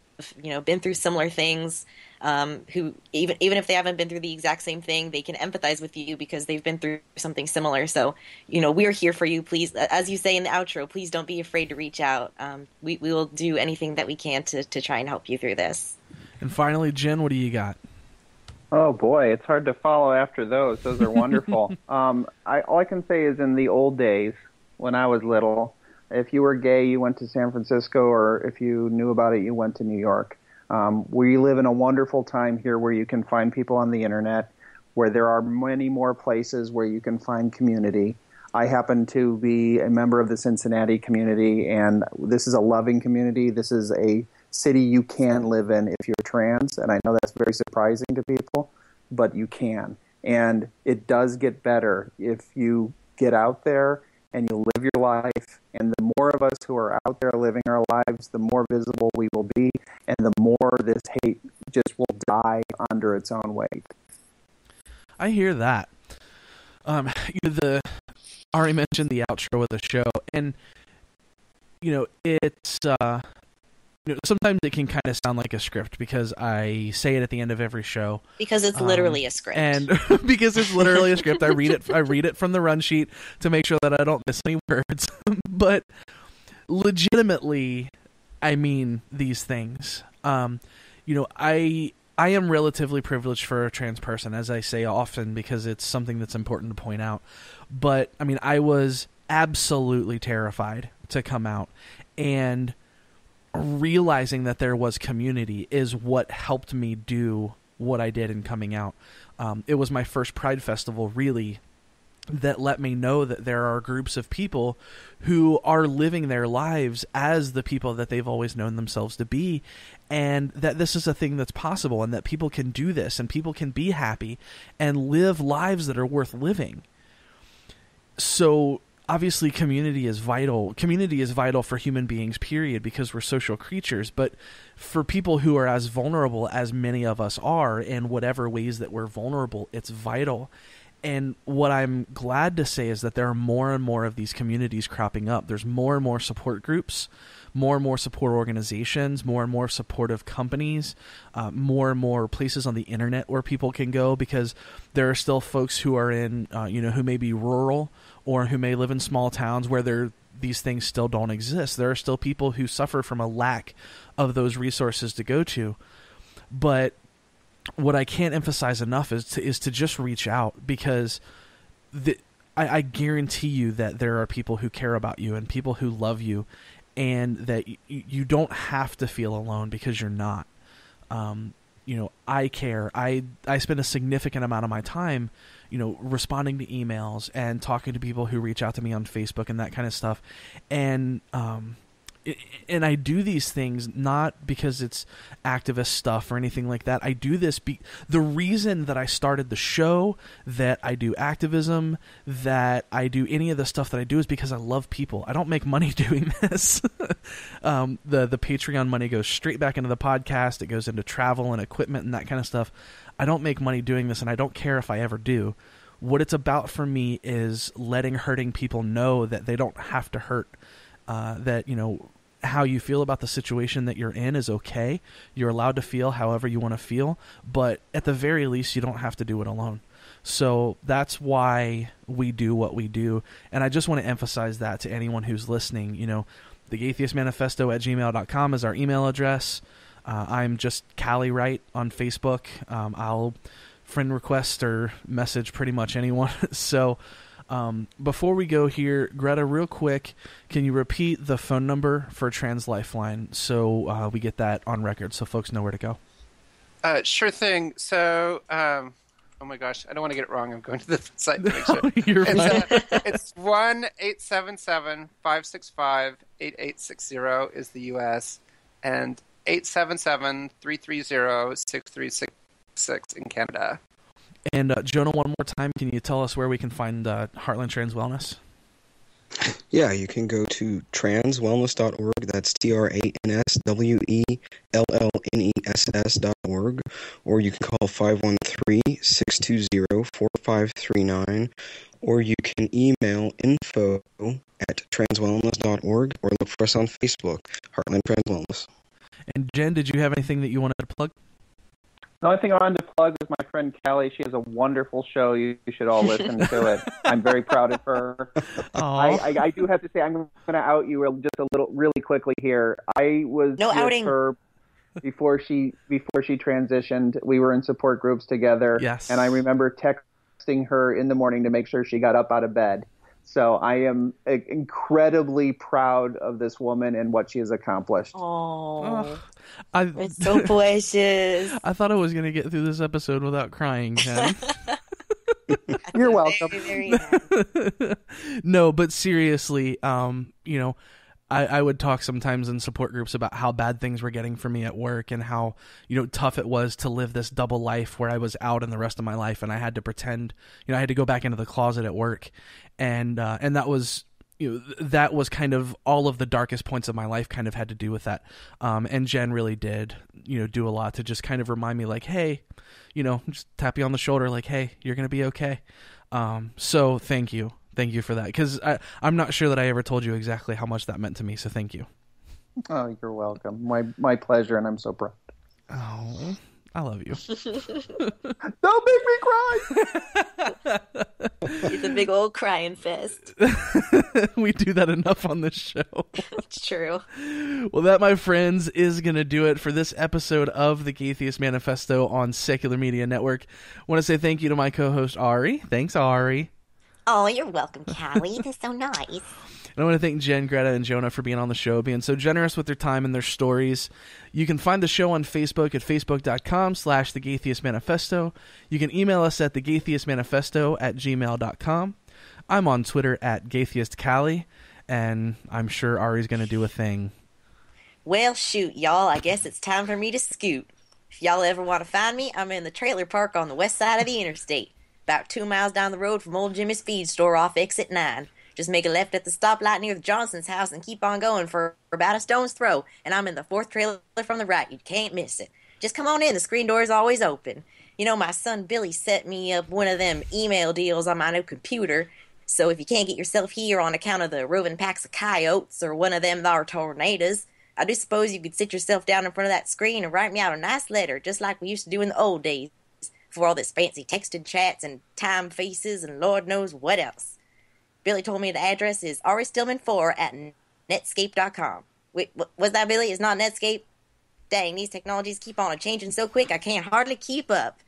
been through similar things, who even if they haven't been through the exact same thing, they can empathize with you because they've been through something similar. So, we're here for you. Please, as you say in the outro, please don't be afraid to reach out. We will do anything that we can to try and help you through this. And finally, Jen, what do you got? Oh boy, it's hard to follow after those. Those are wonderful. All I can say is, in the old days when I was little, if you were gay, you went to San Francisco, or if you knew about it, you went to New York. We live in a wonderful time here where you can find people on the internet, where there are many more places where you can find community. I happen to be a member of the Cincinnati community, and this is a loving community. This is a city you can live in if you're trans, and I know that's very surprising to people, but you can. And it does get better if you get out there and you live your life, and the more of us who are out there living our lives, the more visible we will be, and the more this hate just will die under its own weight. I hear that. Ari mentioned the outro of the show, and it's sometimes it can kind of sound like a script because I say it at the end of every show. Because it's literally a script. And because it's literally a script, I read it from the run sheet to make sure that I don't miss any words. But legitimately, I mean these things. I am relatively privileged for a trans person, as I say often, because it's something that's important to point out. But I was absolutely terrified to come out, and realizing that there was community is what helped me do what I did in coming out. It was my first Pride Festival, really, that let me know that there are groups of people who are living their lives as the people that they've always known themselves to be, and that this is a thing that's possible, and that people can do this, and people can be happy and live lives that are worth living. So obviously, community is vital. Community is vital for human beings, period, because we're social creatures. But for people who are as vulnerable as many of us are, in whatever ways that we're vulnerable, it's vital. And what I'm glad to say is that there are more and more of these communities cropping up. There's more and more support groups, more and more support organizations, more and more supportive companies, more and more places on the internet where people can go, because there are still folks who are in, who may be rural or who may live in small towns where these things still don't exist. There are still people who suffer from a lack of those resources to go to. But what I can't emphasize enough is to just reach out, because I guarantee you that there are people who care about you and people who love you, and that you don't have to feel alone, because you're not. I care. I spend a significant amount of my time, responding to emails and talking to people who reach out to me on Facebook and that kind of stuff. And I do these things not because it's activist stuff or anything like that. I do this the reason that I started the show, that I do activism, that I do any of the stuff that I do, is because I love people. I don't make money doing this. The Patreon money goes straight back into the podcast. It goes into travel and equipment and that kind of stuff. I don't make money doing this, and I don't care if I ever do. What it's about for me is letting hurting people know that they don't have to hurt. That, how you feel about the situation that you're in is okay. You're allowed to feel however you want to feel, but at the very least, you don't have to do it alone. So that's why we do what we do. And I just want to emphasize that to anyone who's listening. The Gaytheist Manifesto at gmail.com is our email address. I'm just Callie Wright on Facebook. I'll friend request or message pretty much anyone. So Before we go here, Greta, real quick, can you repeat the phone number for Trans Lifeline so we get that on record so folks know where to go? Sure thing. So, oh my gosh, I don't want to get it wrong. I'm going to the site to make sure. No, you're right. It's 1-877-565-8860 is the U.S. and 877-330-6366 in Canada. And Jonah, one more time, can you tell us where we can find Heartland Trans Wellness? Yeah, you can go to transwellness.org. That's transwellness.org. Or you can call 513-620-4539. Or you can email info@transwellness.org. Or look for us on Facebook, Heartland Trans Wellness. And Jen, did you have anything that you wanted to plug? The only thing I wanted to plug is my friend Callie. She has a wonderful show. You should all listen to it. I'm very proud of her. I do have to say, I'm going to out you just a little really quickly here. I was no with outing. Her before she transitioned. We were in support groups together. Yes. And I remember texting her in the morning to make sure she got up out of bed. So I am incredibly proud of this woman and what she has accomplished. Oh, it's so precious. I thought I was going to get through this episode without crying, Jen. You're welcome. Very, very nice. No, but seriously, I would talk sometimes in support groups about how bad things were getting for me at work and how, tough it was to live this double life where I was out in the rest of my life and I had to pretend, I had to go back into the closet at work. And that was, that was kind of all of the darkest points of my life kind of had to do with that. And Jen really did, do a lot to just kind of remind me like, hey, just tap you on the shoulder like, hey, you're going to be okay. So thank you. Thank you for that, because I'm not sure that I ever told you exactly how much that meant to me, so thank you. Oh, you're welcome. My pleasure, and I'm so proud. Oh, I love you. Don't make me cry! It's a big old crying fist. We do that enough on this show. It's true. Well, that, my friends, is going to do it for this episode of the Gaytheist Manifesto on Secular Media Network. I want to say thank you to my co-host, Ari. Thanks, Ari. Oh, you're welcome, Callie. That's so nice. And I want to thank Jen, Greta, and Jonah for being on the show, being so generous with their time and their stories. You can find the show on Facebook at facebook.com/thegaytheistmanifesto. You can email us at thegaytheistmanifesto@gmail.com. I'm on Twitter at GaytheistCallie, and I'm sure Ari's going to do a thing. Well, shoot, y'all. I guess it's time for me to scoot. If y'all ever want to find me, I'm in the trailer park on the west side of the interstate, about 2 miles down the road from old Jimmy's feed store off exit 9. Just make a left at the stoplight near the Johnson's house and keep on going for about a stone's throw, and I'm in the 4th trailer from the right. You can't miss it. Just come on in. The screen door is always open. My son Billy set me up one of them email deals on my new computer, so if you can't get yourself here on account of the roving packs of coyotes or one of them thar tornadoes, I do suppose you could sit yourself down in front of that screen and write me out a nice letter, just like we used to do in the old days. For all this fancy text and chats and time faces and Lord knows what else. Billy told me the address is Ari Stillman 4 at Netscape.com. Wait, was that Billy? It's not Netscape? Dang, these technologies keep on changing so quick I can't hardly keep up.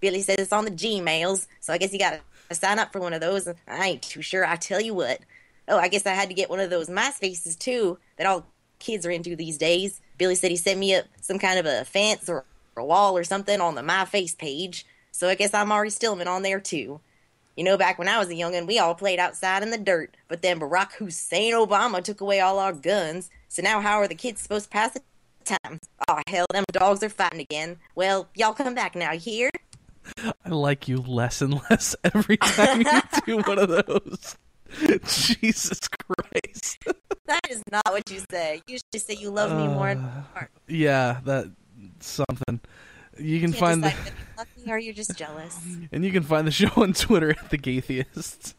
Billy says it's on the Gmails, so I guess you gotta sign up for one of those. I ain't too sure, I tell you what. Oh, I guess I had to get one of those MySpaces too that all kids are into these days. Billy said he set me up some kind of a fence or a wall or something on the My Face page, so I guess I'm Ari Stillman on there too. Back when I was a young'un, we all played outside in the dirt, but then Barack Hussein Obama took away all our guns, so now how are the kids supposed to pass the time? Oh, hell, them dogs are fighting again. Well, y'all come back now, you hear? I like you less and less every time you do one of those. Jesus Christ. That is not what you say. You should say you love me more and more. Yeah, that... something. You can find the... Or you're just jealous. And you can find the show on Twitter at The Gaytheists.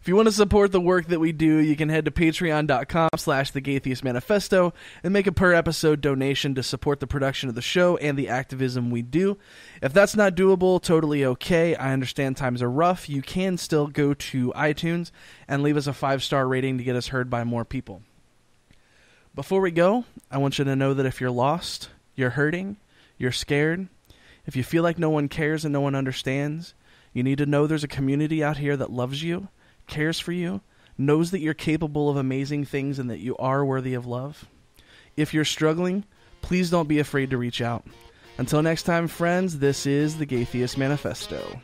If you want to support the work that we do, you can head to patreon.com/thegaytheistmanifesto and make a per episode donation to support the production of the show and the activism we do. If that's not doable, totally okay. I understand times are rough. You can still go to iTunes and leave us a 5-star rating to get us heard by more people. Before we go, I want you to know that if you're lost, you're hurting, you're scared, if you feel like no one cares and no one understands, You need to know there's a community out here that loves you, cares for you, knows that you're capable of amazing things and that you are worthy of love. If you're struggling, please don't be afraid to reach out. Until next time, friends, this is the Gaytheist Manifesto.